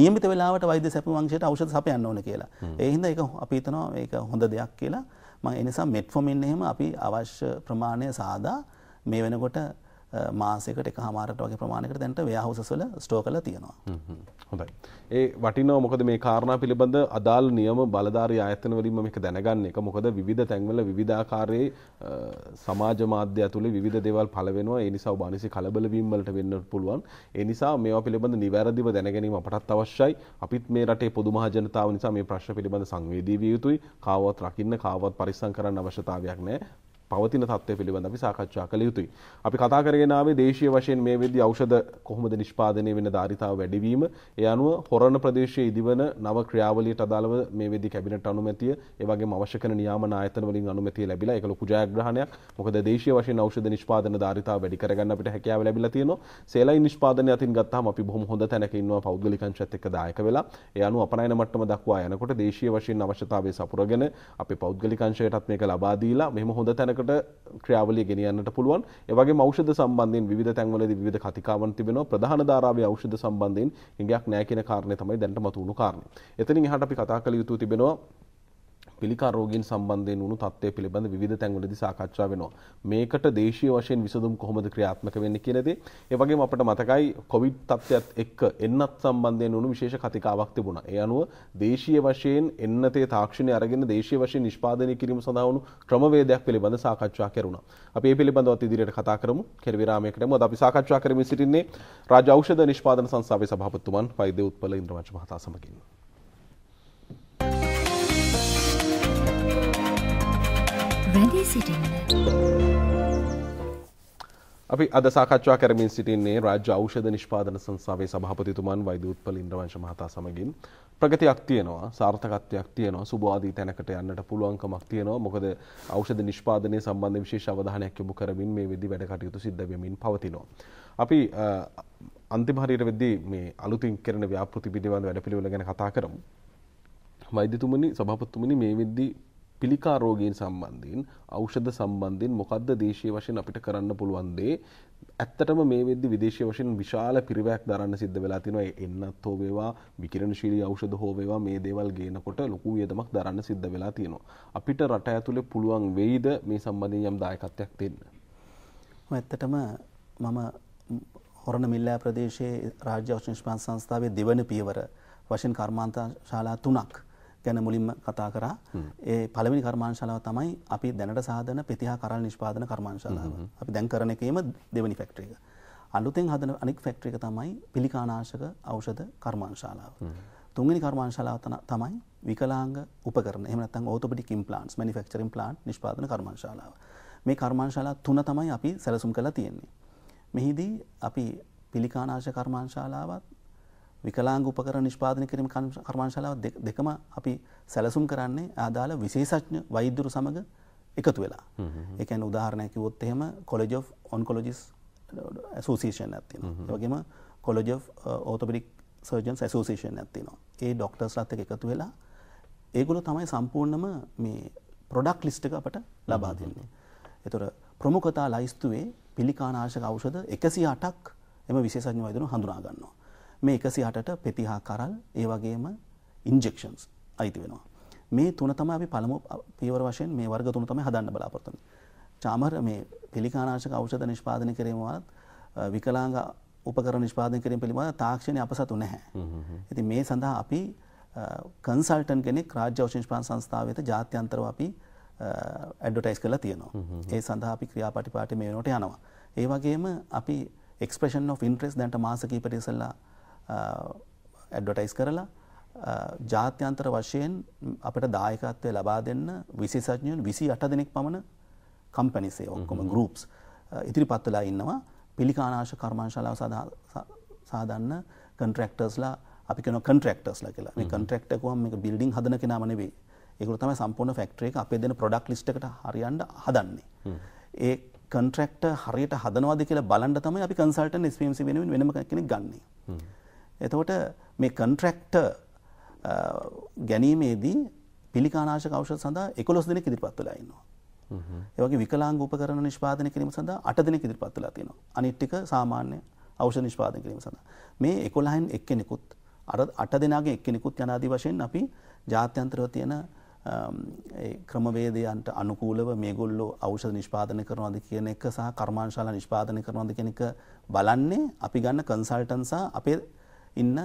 નિયમિત වෙලාවට වෛද්‍ය සැපයුම් අංශයට ඖෂධ සපයන්න ඕන කියලා. ඒ හින්දා ඒක අපි හිතනවා මේක හොඳ දෙයක් කියලා. මම ඒ නිසා මෙට්ෆෝමින් එහෙම අපි අවශ්‍ය ප්‍රමාණය සාදා මේ වෙනකොට මාසයකට 1.5කට වගේ ප්‍රමාණයකට දැන්ට වේහවුසස් වල ස්ටෝක් කරලා තියෙනවා. හොඳයි. ඒ වටිනවා මොකද මේ කාරණා පිළිබඳ අදාළ නියම බලධාරී ආයතන වලින් මේක දැනගන්න එක. මොකද විවිධ තැන්වල විවිධාකාරයේ සමාජ මාධ්‍ය ඇතුලේ විවිධ දේවල් පළ වෙනවා. ඒ නිසා ඔබ අනිසි කලබල වීම වලට වෙන්න පුළුවන්. ඒ නිසා මේවා පිළිබඳ නිවැරදිව දැනගැනීම අපටත් අවශ්‍යයි. අපිත් මේ රටේ පොදු මහ ජනතාව නිසා මේ ප්‍රශ්න පිළිබඳ සංවේදී විය යුතුයි. කාවවත් රකින්න කාවවත් පරිස්සම් කරන්න අවශ්‍යතාවයක් නැහැ. පවතින තත්ත්වය පිළිබඳ අපි සාකච්ඡා කළ යුතුයි. අපි කතා කරගෙන ආවේ දේශීය වශයෙන් මේ වෙද්දී ඖෂධ කොහොමද නිෂ්පාදනය වෙන ධාරිතාව වැඩිවීම, ඒ අනුව හොරණ ප්‍රදේශයේ ඉදිවන නව ක්‍රියාවලියට අදාළව මේ වෙද්දී කැබිනට් අනුමැතිය, ඒ වගේම අවශ්‍ය කරන නියාමන ආයතන වලින් අනුමැතිය ලැබිලා ඒක ලොකු ජයග්‍රහණයක්. මොකද දේශීය වශයෙන් ඖෂධ නිෂ්පාදන ධාරිතාව වැඩි කරගන්න අපිට හැකියාව ලැබිලා තියෙනවා. සේලයින් නිෂ්පාදනය අතින් ගත්තාම අපි බොහොම හොඳ තැනක ඉන්නවා පෞද්ගලික අංශයත් එක්ක දායක වෙලා. ඒ අනුව අපනයන මට්ටම දක්වා යනකොට දේශීය වශයෙන් අවශ්‍යතාවය සපුරගෙන අපේ පෞද්ගලික අංශයටත් මේක ලබා දීලා මෙහෙම හොඳ තැනක ක්‍රියාවලිය ගෙනියන්නට පුළුවන්. ඒ වගේම ඖෂධ සම්බන්ධයෙන් විවිධ තැන්වලදී විවිධ කතිකාවන් තිබෙනවා. ප්‍රධාන ධාරාවේ ඖෂධ සම්බන්ධයෙන් හිඟයක් නැහැ කියන කාරණේ තමයි දැනට මතුවුණු කාරණේ. එතනින් එහාට අපි කතා කළ යුතු තිබෙනවා පිළිකරෝගීන් සම්බන්ධයෙන් වුණු තත්ත්වය පිළිබඳ විවිධ තැන්වලදී සාකච්ඡා වෙනවා. මේකට දේශීය වශයෙන් විසඳුම් කොහොමද ක්‍රියාත්මක වෙන්නේ කියන දේ. ඒ වගේම අපිට මතකයි කොවිඩ් තත්ත්වයත් එක්ක එන්නත් සම්බන්ධයෙන් වුණු විශේෂ කතිකාවක් තිබුණා. ඒ අනුව දේශීය වශයෙන් එන්නතේ තාක්ෂණය අරගෙන දේශීය වශයෙන් නිෂ්පාදනය කිරීම සඳහා වුණු ක්‍රමවේදයක් පිළිබඳ සාකච්ඡා කෙරුණා. අපි මේ පිළිබඳවත් ඉදිරියට කතා කරමු. කෙටි විරාමයකටම අද අපි සාකච්ඡා කරමින් සිටින්නේ රාජ්‍ය ඖෂධ නිෂ්පාදන සංස්ථාවේ සභාපතිතුමන් වෛද්‍ය උත්පල ඉන්ද්‍රවංශ මහතා සමගින්. अभी अद साकाच्चा करमीन सिटी ने राज्य औषध निष्पादन संस्थावे सभापतितुमान वैद्य उत्पल इंद्रवंश महता समगिन प्रगति आगतियेनवा सार्थकत्वय आगतियेनवा සුබවාදී තැනකට යන්නට පුළුවන්කමක් තියෙනවා මොකද ඖෂධ නිෂ්පාදනයේ සම්බන්ධ විශේෂ අවධානයක් යොමු කරමින් මේ වෙද්දී වැඩ කටයුතු සිද්ධ වෙමින් පවතිනවා. අපි අන්තිම හරියට වෙද්දී මේ අලුතින් කරන ව්‍යාපෘති පිළිබඳ වැඩපිළිවෙල ගැන කතා කරමු. වෛද්‍යතුමනි සභාපතිතුමනි මේ වෙද්දී පිළිකා රෝගීන් සම්බන්ධයෙන් ඖෂධ සම්බන්ධයෙන් මොකද්ද දේශීය වශයෙන් අපිට කරන්න පුළුවන් දේ ඇත්තටම මේ වෙද්දී විදේශීය වශයෙන් විශාල පිරිවැයක් දරන්න සිද්ධ වෙලා තිනවා. එන්නත් හෝ වේවා විකිරණශීලී ඖෂධ හෝ වේවා මේ දේවල් ගේනකොට ලොකු වියදමක් දරන්න සිද්ධ වෙලා තියෙනවා. අපිට රට ඇතුලේ පුළුවන් වෙයිද මේ සම්බන්ධයෙන් යම් දායකත්වයක් දෙන්න? ඇත්තටම මම හොරණ මිල්ලා ප්‍රදේශයේ රාජ්‍ය ඖෂධ නිෂ්පාදන සංස්ථාවේ දෙවන පියවර වශයෙන් කර්මාන්තශාලා 3ක් ගැන මුලින්ම කතා කරා. ඒ පළවෙනි කර්මාන්තශාලාව තමයි අපි දැනට සාදන පෙතිහා කරල් නිෂ්පාදන කර්මාන්තශාලාව. අපි දැන් කරන එකේම දෙවෙනි ෆැක්ටරි එක. අලුතෙන් හදන අනෙක් ෆැක්ටරි එක තමයි පිළිකානාශක ඖෂධ කර්මාන්තශාලාව. තුන්වෙනි කර්මාන්තශාලාව තමයි විකලාංග උපකරණ. එහෙම නැත්නම් ඕතොපෙඩික් ඉම්ප්ලාන්ට්ස් මැනුෆැක්චරින් ප්ලාන්ට් නිෂ්පාදන කර්මාන්තශාලාව. මේ කර්මාන්තශාලා තුන තමයි අපි සැලසුම් කරලා තියෙන්නේ. මෙහිදී අපි පිළිකානාශක කර්මාන්තශාලාවත් විකලාංග උපකරණ නිෂ්පාදනය කිරීම කර්මාන්තශාලාව දෙකම අපි සැලසුම් කරන්නේ ආදාළ විශේෂඥ වෛද්‍යවරු සමග එකතු වෙලා. ඒ කියන්නේ උදාහරණයක් කිව්වොත් එහෙම College of Oncologists Association එකක් තියෙනවා. ඒ වගේම College of Orthopedic Surgeons Association එකක් තියෙනවා. ඒ ડોක්ටර්ස්ලාත් එක්ක එකතු වෙලා ඒගොල්ලෝ තමයි සම්පූර්ණම මේ ප්‍රොඩක්ට් ලිස්ට් එක අපට ලබා දෙන්නේ. ඒතර ප්‍රමුඛතා ලයිස්තුවේ පිළිකානාශක ඖෂධ 108ක් එම විශේෂඥ වෛද්‍යවරු හඳුනා ගන්නවා. මේ 108ට පෙතිහා කරල් ඒ වගේම ඉන්ජෙක්ෂන්ස් අයිති වෙනවා. මේ තුන තමයි අපි පළමු පියවර වශයෙන් මේ වර්ග තුන තමයි හදන්න බලාපොරොත්තු වෙන්නේ. චාමර මේ පිළිකානාශක ඖෂධ නිෂ්පාදනය කිරීම වලත් විකලාංග උපකරණ නිෂ්පාදනය කිරීම පිළිබඳ තාක්ෂණයේ අපසතු නැහැ. ඉතින් මේ සඳහා අපි කන්සල්ටන්ට් කෙනෙක් රාජ්‍ය ඖෂධ නිෂ්පාදන සංස්ථාවේ ත ජාත්‍යන්තරව අපි ඇඩ්වර්ටයිස් කරලා තියෙනවා. ඒ සඳහා අපි ක්‍රියාපටිපාටි මේ වෙනකොට යනවා. ඒ වගේම අපි එක්ස්ප්‍රෙෂන් ඔෆ් ඉන්ට්‍රෙස්ට් දැන්ට මාස කීපට ඉස්සෙල්ලා ඇඩ්වර්ටයිස් කරලා ජාත්‍යන්තර වශයෙන් අපිට දායකත්වය ලබා දෙන්න විශේෂඥයන් 28 දෙනෙක් පමණ කම්පැනිස් ඒ ඔක්කොම ගෲප්ස් ඉදිරිපත් වෙලා ඉන්නවා. පිළිකානාශක කර්මාන්තශාලාව සාදන්න කොන්ට්‍රැක්ටර්ස්ලා අපි කියනවා කොන්ට්‍රැක්ටර්ස්ලා කියලා. මේ කොන්ට්‍රැක්ටර් කොහොම මේක බිල්ඩින් හදන කෙනාම නෙවෙයි. ඒගොල්ලෝ තමයි සම්පූර්ණ ෆැක්ටරි එක අපේ දෙන ප්‍රොඩක්ට් ලිස්ට් එකට හරියන්න හදන්නේ. ඒ කොන්ට්‍රැක්ටර් හරියට හදනවද කියලා බලන්න තමයි අපි කන්සල්ටන්ට් SPMC වෙනුවෙන් වෙනම කෙනෙක් ගන්නෙ. එතකොට මේ කොන්ට්‍රැක්ටර් ගැනීමේදී පිළිකානාශක ඖෂධ සඳහා 11 දෙනෙක් ඉදිරිපත් වෙලා ඉන්නවා. ඒ වගේ විකලාංග උපකරණ නිෂ්පාදනය කිරීම සඳහා 8 දෙනෙක් ඉදිරිපත් වෙලා තියෙනවා. අනිත් ටික සාමාන්‍ය ඖෂධ නිෂ්පාදනය කිරීම සඳහා. මේ 11න් එක්කෙනෙකුත් අර 8 දෙනාගෙන් එක්කෙනෙකුත් යනාදී වශයෙන් අපි ජාත්‍යන්තරව තියෙන ඒ ක්‍රමවේදයන්ට අනුකූලව මේගොල්ලෝ ඖෂධ නිෂ්පාදනය කරනවාද කියන එක සහ කර්මාන්තශාලා නිෂ්පාදනය කරනවාද කියන එක බලන්නේ අපි ගන්න කන්සල්ටන්ට් සහ අපේ ඉන්න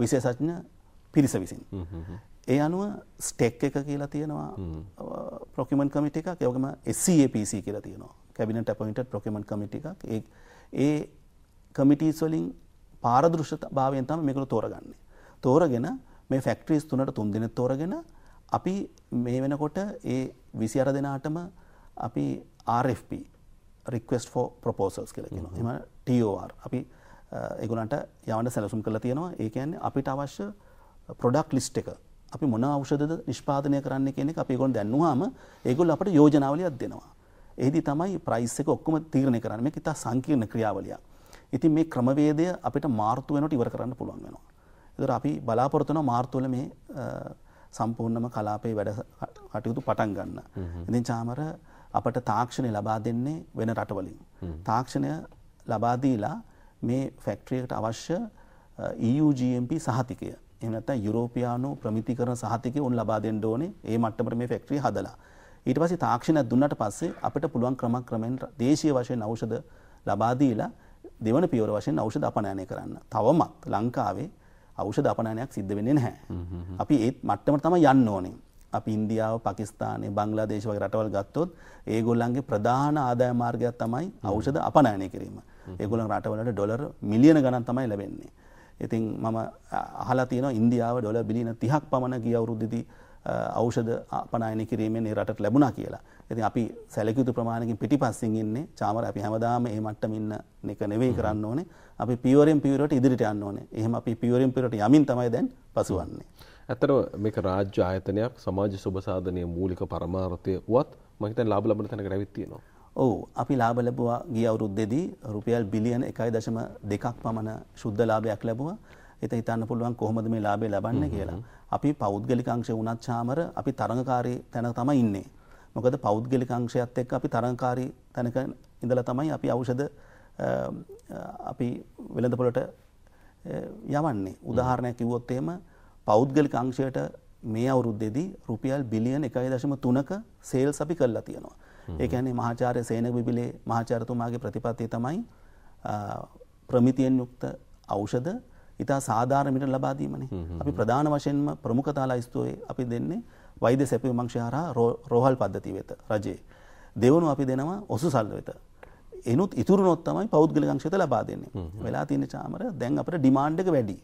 විශේෂඥ පිරිස විසින්. ඒ අනුව ස්ටෙක් එක කියලා තියෙනවා ප්‍රොකියුමන්ට් කමිටි එකක්. ඒ වගේම SCAPC කියලා තියෙනවා කැබිනට් අපොයින්ටඩ් ප්‍රොකියුමන්ට් කමිටි එකක්. ඒ කමිටිස් වලින් පාරදෘශ්‍යතාවයෙන් තමයි මේකල තෝරගන්නේ. තෝරගෙන මේ ෆැක්ටරිස් තුනට 3 දිනක් තෝරගෙන අපි මේ වෙනකොට ඒ 24 දිනාටම අපි RFP request for proposals කියලා කියනවා. එහෙම TOR අපි ඒගොල්ලන්ට යවන්න සැලසුම් කරලා තියෙනවා. ඒ කියන්නේ අපිට අවශ්‍ය ප්‍රොඩක්ට් ලිස්ට් එක අපි මොන ඖෂධද නිෂ්පාදනය කරන්න කියන එක අපි ඒගොල්ලන් දැන්නුවාම ඒගොල්ලෝ අපිට යෝජනාවලියක් දෙනවා. එහිදී තමයි ප්‍රයිස් එක ඔක්කොම තීරණය කරන්නේ. මේක ඉතා සංකීර්ණ ක්‍රියාවලියක්. ඉතින් මේ ක්‍රමවේදය අපිට මාර්තු වෙනකොට ඉවර කරන්න පුළුවන් වෙනවා. ඒතර අපි බලාපොරොත්තු වෙනවා මාර්තු වල මේ සම්පූර්ණම කලාපේ වැඩ කටයුතු පටන් ගන්න. ඉතින් චාමර අපට තාක්ෂණය ලබා දෙන්නේ වෙන රටවලින්. තාක්ෂණය ලබා දීලා මේ ෆැක්ටරි එකට අවශ්‍ය EU GMP සහතිකය එනත්නම් යුරෝපියානු ප්‍රමිතිකරණ සහතිකයෝන් ලබා දෙන්න ඕනේ. ඒ මට්ටමට මේ ෆැක්ටරි හදලා. ඊට පස්සේ තාක්ෂණයක් දුන්නාට පස්සේ අපිට පුළුවන් ක්‍රමක්‍රමෙන් දේශීය වශයෙන් ඖෂධ ලබා දීලා දෙවන පියවර වශයෙන් ඖෂධ අපනයනය කරන්න. තවමත් ලංකාවේ ඖෂධ අපනයනයක් සිද්ධ වෙන්නේ නැහැ. අපි ඒ මට්ටමට තමයි යන්න ඕනේ. අපි ඉන්දියාව, පාකිස්තානය, බංග්ලාදේශ වගේ රටවල් ගත්තොත් ඒගොල්ලන්ගේ ප්‍රධාන ආදායම් මාර්ගයක් තමයි ඖෂධ අපනයනය කිරීම. ඒගොල්ලන් රටවලට ඩොලර් මිලියන ගණන් තමයි ලැබෙන්නේ. ඉතින් මම අහලා තියෙනවා ඉන්දියාව ඩොලර් බිලියන 30ක් පමණ ගිය අවුරුද්දේදී ඖෂධ අපනයනය කිරීමෙන් ඒ රටට ලැබුණා කියලා. ඉතින් අපි සැලකිය යුතු ප්‍රමාණයකින් පිටිපස්සෙන් ඉන්නේ. චාමර අපි හැමදාම මේ මට්ටම ඉන්න එක නෙවෙයි කරන්න ඕනේ. අපි පියවරෙන් පියවරට ඉදිරියට යන්න ඕනේ. එහෙම අපි පියවරෙන් පියවරට යමින් තමයි දැන් පසුවන්නේ. ඇත්තටම මේක රාජ්‍ය ආයතනයක් සමාජ සුබ සාධනීය මූලික පරමාර්ථය වුවත් මම හිතන්නේ ලාභ ලබන තැනකට ඇවිත් තියෙනවා. ඔව් අපි ලාභ ලැබුවා ගිය අවුරුද්දේදී රුපියල් බිලියන 1.2ක් පමණ ශුද්ධ ලාභයක් ලැබුවා. ඒත හිතන්න පුළුවන් කොහොමද මේ ලාභය ලබන්නේ කියලා. අපි පෞද්ගලික අංශය වුණත් චාමර අපි තරඟකාරී තැන තමයි ඉන්නේ. මොකද පෞද්ගලික අංශයත් එක්ක අපි තරඟකාරී තැනක ඉඳලා තමයි අපි ඖෂධ අපි වෙළඳ පොළට යවන්නේ. උදාහරණයක් කිව්වොත් එහෙම පෞද්ගලික අංශයට මේ අවුරුද්දේදී රුපියල් බිලියන 1.3ක සේල්ස් අපි කරලා තියෙනවා. ඒ කියන්නේ මහාචාර්ය සේනවිබිලේ මහාචාර්යතුමාගේ ප්‍රතිපත්තිය තමයි ප්‍රමිතියෙන් යුක්ත ඖෂධ ඉතා සාධාරණ මිට ලබා දීමනේ. අපි ප්‍රධාන වශයෙන්ම ප්‍රමුඛතාලා ඉස්තෝයේ අපි දෙන්නේ වෛද්‍ය සැප විමර්ශනය හරහා රෝහල් පද්ධතිය වෙත රජයේ. දෙවනුව අපි දෙනවා ඔසුසල් වෙත. එනුත් ඉතුරුනොත් තමයි පෞද්ගලික අංශයට ලබා දෙන්නේ. වෙලා තියෙන චාමර දැන් අපේ ඩිමාන්ඩ් එක වැඩි.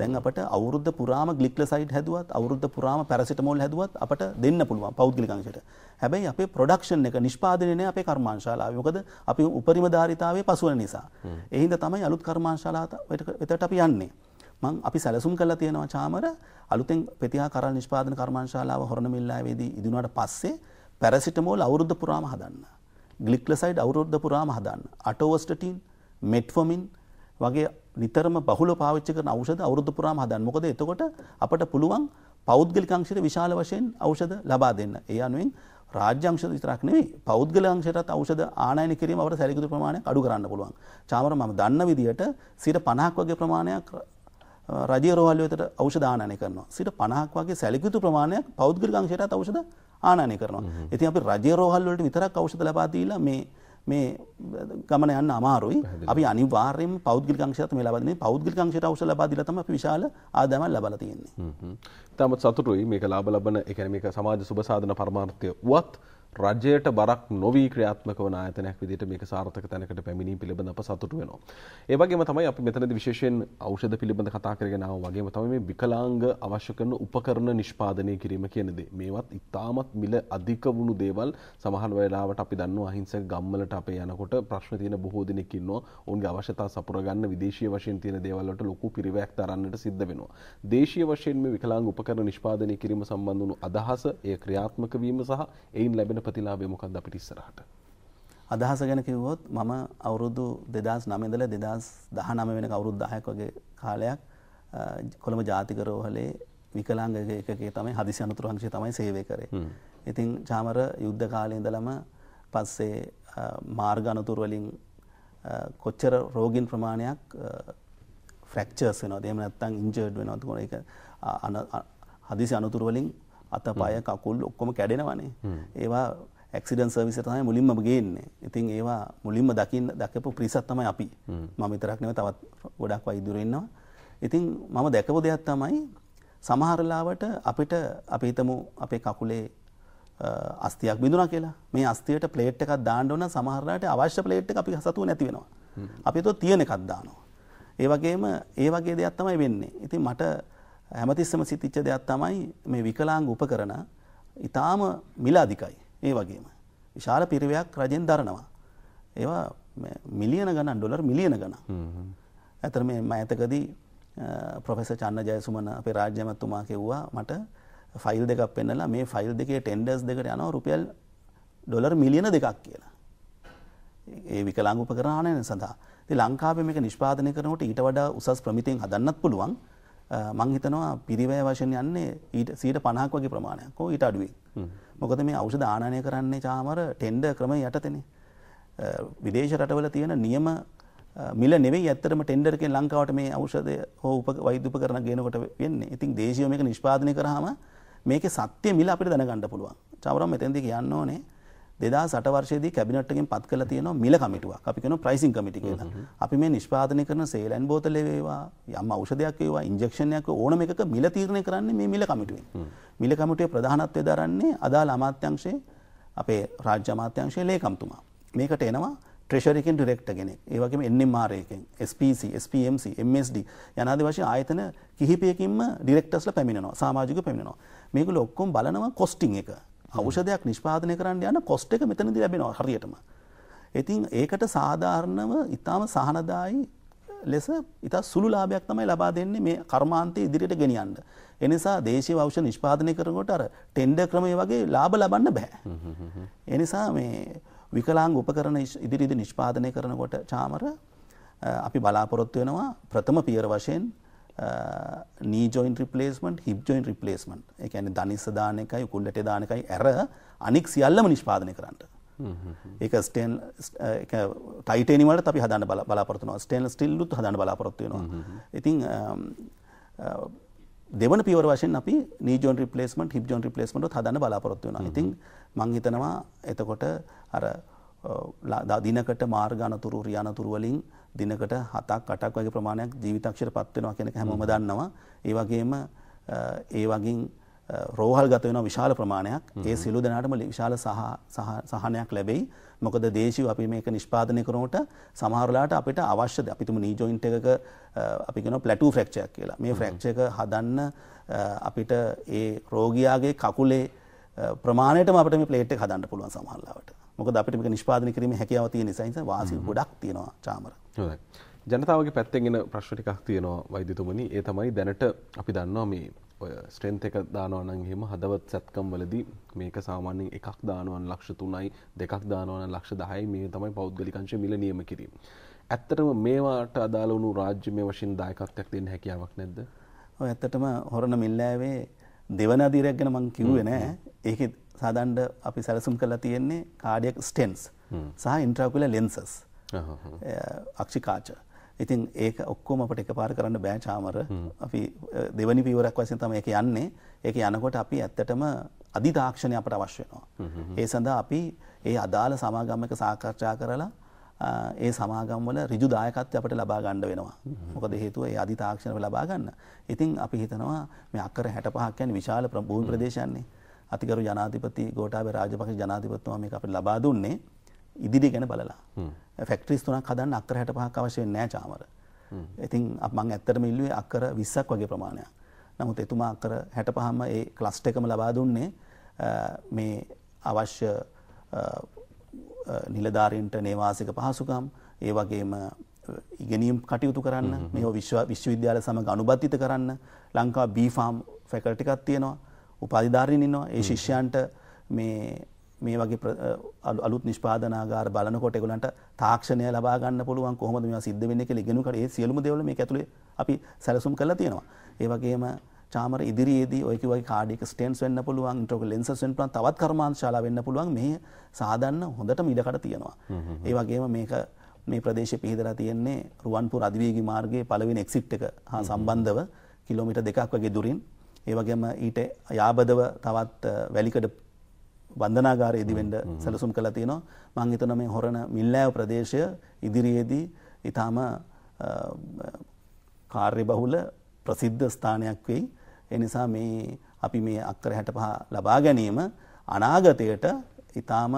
දැන් අපට අවුරුද්ද පුරාම ග්ලික්ලොසයිඩ් හැදුවත් අවුරුද්ද පුරාම පැරසිටමෝල් හැදුවත් අපට දෙන්න පුළුවන් පෞද්ගලික අංශයට. හැබැයි අපේ ප්‍රොඩක්ෂන් එක නිෂ්පාදනය නෑ අපේ කර්මාන්තශාලාවේ. මොකද අපි උපරිම ධාරිතාවයේ පසු වෙන නිසා. ඒ හින්දා තමයි අලුත් කර්මාන්තශාලාවට එතට අපි යන්නේ. මම අපි සැලසුම් කළා තියෙනවා චාමර අලුතෙන් පෙතිහා කරල් නිෂ්පාදන කර්මාන්තශාලාව හොරණ මිල්ලාවේදී ඉදුණාට පස්සේ පැරසිටමෝල් අවුරුද්ද පුරාම හදන්න. ග්ලික්ලොසයිඩ් අවුරුද්ද පුරාම හදන්න. අටෝවස්ටටින්, මෙට්ෆොමින් වගේ නිතරම බහුල පාවිච්චි කරන ඖෂධ අවුරුදු පුරාම හදන්න. මොකද එතකොට අපට පුළුවන් පෞද්ගලික අංශයට විශාල වශයෙන් ඖෂධ ලබා දෙන්න. ඒ අනුවෙන් රාජ්‍ය අංශයට විතරක් නෙවෙයි පෞද්ගලික අංශයටත් ඖෂධ ආනයනය කිරීම අපට සැලකිය යුතු ප්‍රමාණයක් අඩු කරන්න පුළුවන්. චාමර මම දන්න විදිහට 50ක් වගේ ප්‍රමාණයක් රජීය රෝහල් වෙතට ඖෂධ ආනයනය කරනවා. 50ක් වගේ සැලකිය යුතු ප්‍රමාණයක් පෞද්ගලික අංශයටත් ඖෂධ ආනයනය කරනවා. ඉතින් අපි රජීය රෝහල් වලට විතරක් ඖෂධ ලබා දීලා මේ ගමන යන්න අමාරුයි. අපි අනිවාර්යයෙන්ම පෞද්ගලික අංශයත් මේ ලබා දෙන්නේ. පෞද්ගලික අංශයට අවශ්‍ය ලබා දීලා තමයි අපි විශාල ආදායමක් ලබාලා තියෙන්නේ. ඉතාමත් සතුටුයි මේක ලාභ ලබන ඒ කියන්නේ මේක සමාජ සුබ සාධන පරමාර්ථය වුවත් රජයට බරක් නොවි ක්‍රියාත්මක වන ආයතනයක් විදිහට මේක සාර්ථක තැනකට පැමිණීම පිළිබඳව අප සතුටු වෙනවා. ඒ වගේම තමයි අපි මෙතනදී විශේෂයෙන් ඖෂධ පිළිබඳ කතා කරගෙන ආව වගේම තමයි මේ විකලාංග අවශ්‍ය කරන උපකරණ නිෂ්පාදනය කිරීම කියන දේ. මේවත් ඉතාමත් මිල අධික වුණු දේවල් සමහර වෙලාවට අපි දන්නවා අහිංසක ගම්වලට අපේ යනකොට ප්‍රශ්න තියෙන බොහෝ දෙනෙක් ඉන්නවා. ඔවුන්ගේ අවශ්‍යතා සපුර ගන්න විදේශීය වශයෙන් තියෙන දේවල් වලට ලොකු පිරිවැයක් දරන්නට සිද්ධ වෙනවා. දේශීය වශයෙන් මේ විකලාංග උපකරණ නිෂ්පාදනය කිරීම සම්බන්ධ වුණු අදහස, ඒ ක්‍රියාත්මක වීම සහ ඒයින් ලැබෙන ප්‍රතිලාභය මොකක්ද අපිට ඉස්සරහට? අදහස ගැන කිව්වොත් මම අවුරුදු 2009 ඉඳලා 2019 වෙනකම් අවුරුදු 10ක් වගේ කාලයක් කොළඹ ජාතික රෝහලේ විකලාංග ඒකකයේ තමයි හදිසි අනතුරු අංශය තමයි සේවය කරේ. ඉතින් චාමර යුද්ධ කාලේ ඉඳලම පස්සේ මාර්ග අනතුරු වලින් කොච්චර රෝගීන් ප්‍රමාණයක් ෆ්‍රැක්චර්ස් වෙනවද එහෙම නැත්නම් ඉන්ජර්ඩ් වෙනවද කොහොමද ඒක හදිසි අනතුරු වලින් අතපය කකුල් ඔක්කොම කැඩෙනවනේ. ඒවා ඇක්සිඩන්ට් සර්විස් එකට තමයි මුලින්ම ගේන්නේ. ඉතින් ඒවා මුලින්ම දැකපු ප්‍රීසත් තමයි අපි. මම විතරක් නෙවෙයි තවත් ගොඩක් වෛද්‍යවරු ඉන්නවා. ඉතින් මම දැකපු දෙයක් තමයි සමහර ලාවට අපිට අපි හිතමු අපේ කකුලේ අස්තියක් බිඳුණා කියලා. මේ අස්තියට ප්ලේට් එකක් දාන්න ඕන සමහර ලාවට අවශ්‍ය ප්ලේට් එක අපි හසතුව නැති වෙනවා. අපි ඒතෝ තියෙන එකක් දානවා. ඒ වගේම ඒ වගේ දෙයක් තමයි වෙන්නේ. ඉතින් මට හැමතිස්සම සිතිච්ච දෙයක් තමයි මේ විකලාංග උපකරණ ඊටාම මිල අධිකයි. ඒ වගේම විශාල පිරිවැයක් රජෙන් දරනවා. ඒවා මිලියන ගණන් ඩොලර් මිලියන ගණන්. අතර මේ මම ඇතකදී ප්‍රොෆෙසර් චන්න ජයසුමන අපේ රාජ්‍ය අමාත්‍යතුමා කිව්වා මට ෆයිල් දෙකක් පෙන්නලා මේ ෆයිල් දෙකේ ටෙන්ඩර්ස් දෙකට යනවා රුපියල් ඩොලර් මිලියන 2ක් කියලා. ඒ විකලාංග උපකරණ ආනයනය සඳහා. ඉතින් ලංකාවේ මේක නිෂ්පාදනය කරනකොට ඊට වඩා උසස් ප්‍රමිතියෙන් හදන්නත් පුළුවන්. මං හිතනවා පිරිවැය වශයෙන් යන්නේ 50ක් වගේ ප්‍රමාණයක්. ඊට අඩුවෙන්. මොකද මේ ඖෂධ ආනයනය කරන්නේ චාමර ටෙන්ඩර් ක්‍රමයේ යටතේනේ. විදේශ රටවල තියෙන නියම මිල නෙවෙයි ඇත්තටම ටෙන්ඩර් එකෙන් ලංකාවට මේ ඖෂධය හෝ වෛද්‍ය උපකරණ ගේනකොට වෙන්නේ. ඉතින් දේශීයව මේක නිෂ්පාදනය කරාම මේකේ සත්‍ය මිල අපිට දැනගන්න පුළුවන්. චවුරම් මෙතෙන්දී කියන්න ඕනේ 2008 වර්ෂයේදී කැබිනට් එකෙන් පත් කළා තියෙනවා මිල කමිටුවක්. අපි කියනවා ප්‍රයිසිං කමිටි කියලා. අපි මේ නිෂ්පාදනය කරන සේලන් බෝතලේ වේවා යම් ඖෂධයක් වේවා ඉන්ජෙක්ෂන් එකක් ඕනම එකක මිල තීරණය කරන්නේ මේ මිල කමිටුවෙන්. මිල කමිටුවේ ප්‍රධානත්වය දරන්නේ අදාළ අමාත්‍යාංශයේ අපේ රාජ්‍ය අමාත්‍යාංශයේ ලේකම්තුමා. මේකට එනවා ट्रेशरी के डायरेक्टर के ये वाके में NMRA के SPC, SPMC, MSD याना आदिवासी आयतन किहिपे किम डायरेक्टर्सला पैमिननो सामाजिक पैमिननो මේගොල්ලෝ ඔක්කොම බලනවා කොස්ටින් එක ඖෂධයක් නිෂ්පාදනය කරන්න යන කොස්ට් එක මෙතනදී ලැබෙනවා හරියටම. ඉතින් ඒකට සාධාරණව ඊටම සහනදායි ලෙස ඊට සුළු ලාභයක් තමයි ලබා දෙන්නේ මේ කර්මාන්තයේ ඉදිරියට ගෙනියන්න. ඒ නිසා දේශීය ඖෂධ නිෂ්පාදනය කරනකොට අර ටෙන්ඩර් ක්‍රමයේ වගේ ලාභ ලබන්න බෑ. ඒ නිසා මේ විකලාංග උපකරණ ඉදිරිදි නිෂ්පාදනය කරනකොට චාමර අපි බලාපොරොත්තු වෙනවා ප්‍රථම පියවර වශයෙන් knee joint replacement hip joint replacement ඒ කියන්නේ දණිස්ස දාන එකයි උකුල්ලට දාන එකයි ඇර අනික් සියල්ලම නිෂ්පාදනය කරන්න. ඒක ස්ටේන් ඒක ටයිටේනියම් වලට අපි හදාන්න බලාපොරොත්තු වෙනවා. ස්ටේන්ලස් ස්ටිල් උත් හදාන්න බලාපොරොත්තු වෙනවා. ඉතින් දෙවන පියවර වශයෙන් අපි knee joint replacement hip joint replacement උත් හදාන්න බලාපොරොත්තු වෙනවා. ඉතින් මං හිතනවා එතකොට අර දිනකට මාර්ග අනතුරු රියනතුරු වලින් දිනකට 7ක් 8ක් වගේ ප්‍රමාණයක් ජීවිතක්ෂරපත් වෙනවා කියන එක හැමෝම දන්නවා. ඒ වගේම ඒ වගින් රෝහල්ගත වෙන විශාල ප්‍රමාණයක් ඒ සිළු දනාටම විශාල සහනයක් ලැබෙයි. මොකද දේශීය අපි මේක නිෂ්පාදනය කරනකොට සමහරලාට අපිට අවශ්‍යද අපි තුමු knee joint එකක අපි කියනවා plateau fracture කියලා. මේ fracture එක හදන්න අපිට ඒ රෝගියාගේ කකුලේ ප්‍රමාණයටම අපිට මේ ප්ලේට් එක හදන්න පුළුවන් සමහරලාවට. මොකද අපිට මේක නිෂ්පාදනය කිරීමේ හැකියාව තියෙන නිසා වාසිය ගොඩක් තියෙනවා චාමර. හොඳයි. ජනතාවගේ පැත්තෙන් එන ප්‍රශ්න ටිකක් තියෙනවා වෛද්‍යතුමනි. ඒ තමයි දැනට අපි දන්නවා මේ ඔය ස්ට්‍රෙන්ත් එක දානවා නම් එහෙම හදවත් සත්කම් වලදී මේක සාමාන්‍යයෙන් එකක් දානවා නම් ලක්ෂ 3යි, දෙකක් දානවා නම් ලක්ෂ 10යි. මේ තමයි පෞද්ගලික අංශ මිල නියම කිරීම. ඇත්තටම මේවාට අදාළ වුණු රාජ්‍ය මේ වශයෙන් දායකත්වයක් දෙන්න හැකියාවක් නැද්ද? ඔය ඇත්තටම හොරණ මිල්ලාවේ දෙවන අධීරයක් ගැන මම කිව්වේ නෑ. ඒක සාදණ්ඩ අපි සැලසුම් කරලා තියෙන්නේ කාඩියක් ස්ටෙන්ස් සහ ඉන්ට්‍රාකුලර් ලෙන්සස් අක්ෂිකාච. ඉතින් ඒක ඔක්කොම අපිට එකපාර කරන්න බෑ චාමර. අපි දෙවනි පියවරක් වශයෙන් තමයි ඒක යන්නේ. ඒක යනකොට අපි ඇත්තටම අධි තාක්ෂණය අපට අවශ්‍ය වෙනවා. ඒ සඳහා අපි ඒ අදාළ සමාගම් එක සාකච්ඡා කරලා ඒ සමාගම් වල ඍජු දායකත්වය අපිට ලබා ගන්න වෙනවා. මොකද හේතුව ඒ අධි තාක්ෂණය ලබා ගන්න. ඉතින් අපි හිතනවා මේ අක්කර 65ක් කියන්නේ විශාල භූමි ප්‍රදේශයන්නේ. අතිගරු ජනාධිපති ගෝඨාභය රාජපක්ෂ ජනාධිපතිතුමා මේක අපිට ලබා දුන්නේ ඉදිරි ගැන බලලා. ෆැක්ටරිස් 3ක් හදන්න අක්කර 65ක් අවශ්‍ය වෙන්නේ නැහැ චාමර. ඉතින් මම ඇත්තටම ඉල්ලුවේ අක්කර 20ක් වගේ ප්‍රමාණයක්. නමුත් එතුමා අක්කර 65ම ඒ ක්ලස්ටර් එකම ලබා දුන්නේ මේ අවශ්‍ය නිලධාරීන්ට නේවාසික පහසුකම් ඒ වගේම ඉගෙනීම් කටයුතු කරන්න මේව විශ්වවිද්‍යාල සමග අනුබද්ධිත කරන්න ලංකා B farm faculty එකක් තියෙනවා. උපාධිධාරීන් ඉන්නවා. ඒ ශිෂ්‍යයන්ට මේ වගේ අලුත් නිෂ්පාදනාගාර බලනකොට ඒගොල්ලන්ට තාක්ෂණය ලබා ගන්න පුළුවන් කොහොමද මේවා සිද්ධ වෙන්නේ කියලා ඉගෙනුනකොට ඒ සියලුම දේවල් මේක ඇතුලේ අපි සැලසුම් කරලා තියෙනවා. ඒ වගේම චාමර ඉදිරියේදී ඔය කිව්වා කාඩියක ස්ටෙන්ස් වෙන්න පුළුවන්, ඉන්ට්‍රාකුලර් ලෙන්සස් වෙන්න පුළුවන්, තවත් කර්මාන්තශාලා වෙන්න පුළුවන්. මේ සාධන්න හොඳටම ඉඩකට තියෙනවා. ඒ වගේම මේක මේ ප්‍රදේශයේ පිහිදලා තියෙන්නේ රුවන්පුර අධිවේගී මාර්ගයේ පළවෙනි එක්සිට් එක හා සම්බන්ධව කිලෝමීටර් 2ක් වගේ දුරින්. ඒ වගේම ඊට යාබදව තවත් වැලිකඩ වන්දනාගාරයේදී වෙන්න සැලසුම් කරලා තියෙනවා. මම හිතනවා මේ හොරණ මිල්ලෑව ප්‍රදේශය ඉදිරියේදී ඊටාම කාර්යබහුල ප්‍රසිද්ධ ස්ථානයක් වෙයි. ඒ නිසා මේ අපි මේ අක්කර 65 ලබා ගැනීම අනාගතයට ඊටාම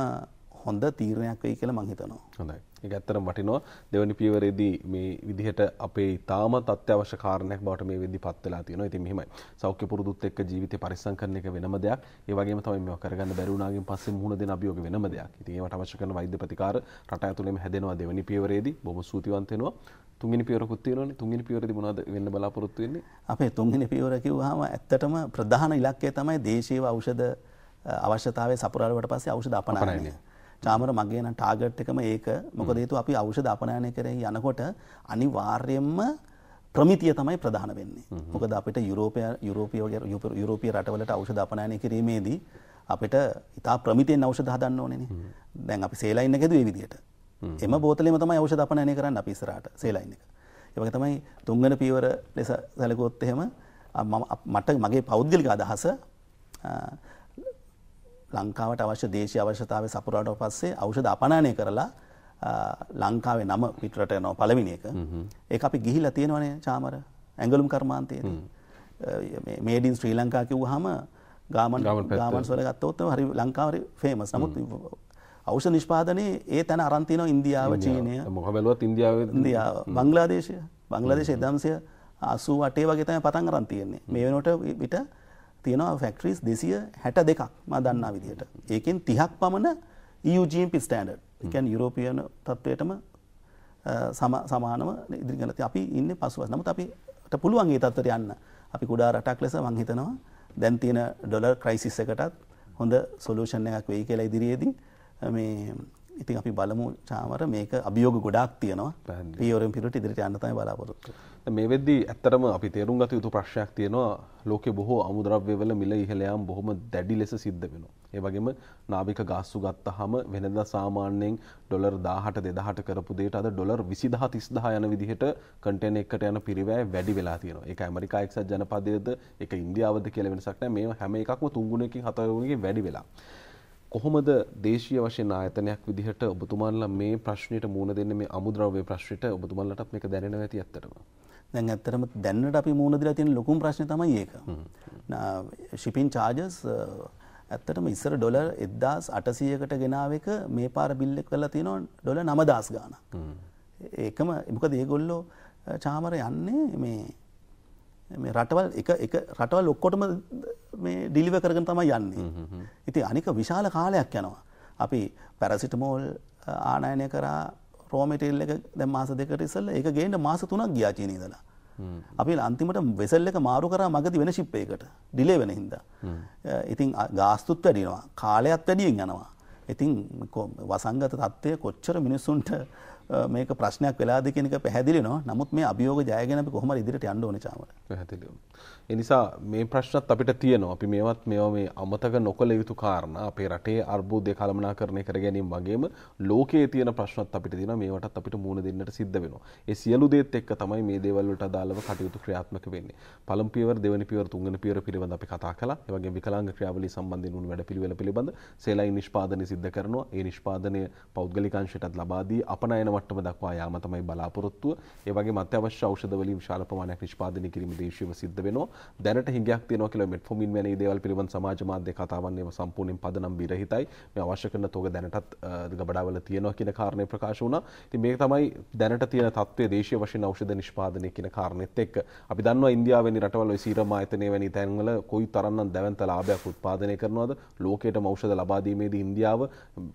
හොඳ තීරණයක් වෙයි කියලා මම හිතනවා. හොඳයි. ඒක ඇත්තටම වටිනවා. දෙවනි පියවරේදී මේ විදිහට අපේ ඊටාමත් අත්‍යවශ්‍ය කාරණයක් බවට මේ වෙද්දී පත් වෙලා තියෙනවා. ඉතින් මෙහිමයි. සෞඛ්‍ය පුරුදුත් එක්ක ජීවිතේ පරිස්සම් කරන එක වෙනම දෙයක්. ඒ වගේම තමයි මේවා කරගන්න බැරි වුණාගෙන් පස්සේ මුහුණ දෙන අභියෝග වෙනම දෙයක්. ඉතින් ඒවට අවශ්‍ය කරන වෛද්‍ය ප්‍රතිකාර රට ඇතුළේම හැදෙනවා දෙවනි පියවරේදී. බොහොම සූතිවන්ත වෙනවා. තුන්වෙනි පියවරකුත් තියෙනවානේ. තුන්වෙනි පියවරේදී මොනවද වෙන්න බලාපොරොත්තු වෙන්නේ? අපේ තුන්වෙනි පියවර කිව්වහම ඇත්තටම ප්‍රධාන ඉලක්කය තමයි දේශීය ඖෂධ අවශ්‍යතාවය සපුරාලුවට පස්සේ ඖෂධ අපනයනය. චාමර මගේ නම් ටාගට් එකම ඒක. මොකද හේතුව අපි ඖෂධ අපනයනය කරේ යනකොට අනිවාර්යයෙන්ම ප්‍රමිතිය තමයි ප්‍රධාන වෙන්නේ. මොකද අපිට යුරෝපීය රටවලට ඖෂධ අපනයනය කිරීමේදී අපිට ඉතා ප්‍රමිතෙන් ඖෂධ හදන්න ඕනේනේ. දැන් අපි සේලයින් එක හදුවේ විදියට එම බෝතලෙම තමයි ඖෂධ අපනයනය කරන්න අපි ඉස්සරහට සේලයින් එක. ඒ වගේ තමයි තුන්වෙනි පියවර ලෙස සැලකුවොත් එහෙම මට මගේ පෞද්ගලික අදහස ලංකාවට අවශ්‍ය දේශීය අවශ්‍යතාවය සපුරාට පස්සේ ඖෂධ අපනයනය කරලා ලංකාවේ නම පිටරට යනවා පළවෙනි එක. ඒක අපි ගිහිලා තියෙනවනේ චාමර ඇඟලුම් කර්මාන්තයේදී මේ මේඩ් ඉන් ශ්‍රී ලංකා කිව්වහම ගාමන්ස් වල ගත්තොත් හරි ලංකාව හරි ෆේමස්. නමුත් ඖෂධ නිෂ්පාදනයේ ඒ තැන අරන් තියෙනවා ඉන්දියාව, චීනය, ඉන්දියාව, බංග්ලාදේශය 1988 වගේ තමයි පටන් අරන් තියෙන්නේ. මේ වෙනකොට පිට තියෙනවා ෆැක්ටරිස් 262ක් මම දන්නා විදිහට. ඒකෙන් 30ක් පමණ EU GMP ස්ටෑන්ඩඩ්, ඒ කියන්නේ යුරෝපියානු තත්වයටම සමානව ඉදිරිගෙන අපි ඉන්නේ පසුවස්. නමුත් අපිට පුළුවන් ඒ තත්වයට යන්න. අපි කුඩා රටක් ලෙස මම හිතනවා දැන් තියෙන ඩොලර් ක්‍රයිසිස් එකටත් හොඳ සොලියුෂන් එකක් වෙයි කියලා ඉදිරියේදී මේ ඉතින් අපි බලමු චාමර මේක අභියෝග ගොඩාක් තියෙනවා. පියවරෙන් පියවරට ඉදිරියට යන්න තමයි බලාපොරොත්තු වෙන්නේ. මේ වෙද්දී ඇත්තටම අපි තේරුම් ගත යුතු ප්‍රශ්නයක් තියෙනවා. ලෝකේ බොහෝ අමුද්‍රව්‍යවල මිල ඉහළ යාම බොහොම දැඩි ලෙස සිද්ධ වෙනවා. ඒ වගේම නාභික ගාස්තු ගත්තාම වෙනදා සාමාන්‍යයෙන් ඩොලර් 18 2000 කරපු දෙයට අද ඩොලර් 20000 30000 යන විදිහට කන්ටේනර් එකකට යන පිරිවැය වැඩි වෙලා තියෙනවා. ඒක ඇමරිකා එක්සත් ජනපදයේද ඒක ඉන්දියාවද කියලා වෙනසක් නැහැ. මේ හැම එකක්ම 3 ගුණයකින් 4 ගුණයකින් වැඩි වෙලා. කොහොමද දේශීය වශයෙන් ආයතනයක් විදිහට ඔබතුමාලා මේ ප්‍රශ්නෙට මුහුණ දෙන්නේ? මේ අමුද්‍රව්‍ය ප්‍රශ්නෙට ඔබතුමාලටත් මේක දැනෙනවා ඇති ඇත්තටම. දැන් ඇත්තටම දැනනට අපි මුහුණ දීලා තියෙන ලොකුම ප්‍රශ්නේ තමයි ඒක. shipping charges ඇත්තටම ඉස්සර ඩොලර් 1800කට ගෙනාව එක මේ පාර බිල් එක කරලා තියෙනවා ඩොලර් 9000 ගාණක්. ඒකම මොකද මේගොල්ලෝ චාමර යන්නේ මේ රටවල් එක රටවල් ඔක්කොටම මේ ඩිලිවර් කරගෙන තමයි යන්නේ. ඉතින් අනික විශාල කාලයක් යනවා. අපි පැරසිටමෝල් ආනයනය කරා රෝ මටීරියල් එක දැන් මාස දෙකකට ඉස්සෙල්ලා ඒක ගේන්න මාස 3ක් ගියා චීනෙ ඉඳලා. අපි අන්තිමට වෙසල් එක මාරු කරා මගදී වෙන ෂිප් එකකට ඩිලේ වෙන හින්දා. ඉතින් ගාස්තුත් වැඩි වෙනවා. කාලයත් වැඩියෙන් යනවා. ඉතින් වසංගත තත්ත්වය කොච්චර මිනිසුන්ට මේක ප්‍රශ්නයක් වෙලාද කියන එක පැහැදිලිනවා. නමුත් මේ අභියෝග ජයගෙන අපි කොහොම හරි ඉදිරියට යන්න ඕනේ චාමර. පැහැදිලිවම. ඒ නිසා මේ ප්‍රශ්නත් අපිට තියෙනවා. අපි මේවා මේ අමතක නොකළ යුතු කාරණා. අපේ රටේ අර්බුදය කළමනාකරණය කර ගැනීම වගේම ලෝකයේ තියෙන ප්‍රශ්නත් අපිට තියෙනවා. මේවටත් අපිට මුහුණ දෙන්නට සිද්ධ වෙනවා. ඒ සියලු දේත් එක්ක තමයි මේ දේවල් වලට අදාළව කටයුතු ක්‍රියාත්මක වෙන්නේ. පළමු පියවර, දෙවෙනි පියවර, තුන්වෙනි පියවර පිළිබඳ අපි කතා කළා. ඒ වගේම විකලාංග ක්‍රියාවලිය සම්බන්ධයෙන් උණු වැඩපිළිවෙල පිළිබඳ සේලයින් නිෂ්පාදනය සිද්ධ කරනවා. ඒ නිෂ්පාදනය පෞද්ගලික අංශයටත් ලබා දී අපනයන මට්ටම දක්වා යාම තමයි බලාපොරොත්තුව. ඒ වගේම අත්‍යවශ්‍ය ඖෂධ වලින් විශාල ප්‍රමාණයක් නිෂ්පාදනය කිරීම දේශීයව සිද්ධ වෙනවා. දැනට හිඟයක් තියෙනවා කියලා මෙට්ෆෝමින් වැනි දේවල් පිළිබඳ සමාජ මාධ්‍ය කතාවන් ඒවා සම්පූර්ණයෙන් පදනම් විරහිතයි. මේ අවශ්‍ය කරන තෝග දැනටත් ගබඩාවල තියෙනවා කියන කාරණේ ප්‍රකාශ වුණා. ඉතින් මේක තමයි දැනට තියෙන තත්ත්වයේ දේශීය වශයෙන් ඖෂධ නිෂ්පාදනය කියන කාරණෙත් එක්ක. අපි දන්නවා ඉන්දියාවෙනි රටවල ඔය සීරම් ආයතනය වැනි තැන්වල කොයි තරම්නම් දැවැන්ත ලාභයක් උත්පාදනය කරනවද? ලෝකයටම ඖෂධ ලබා දීමේදී ඉන්දියාව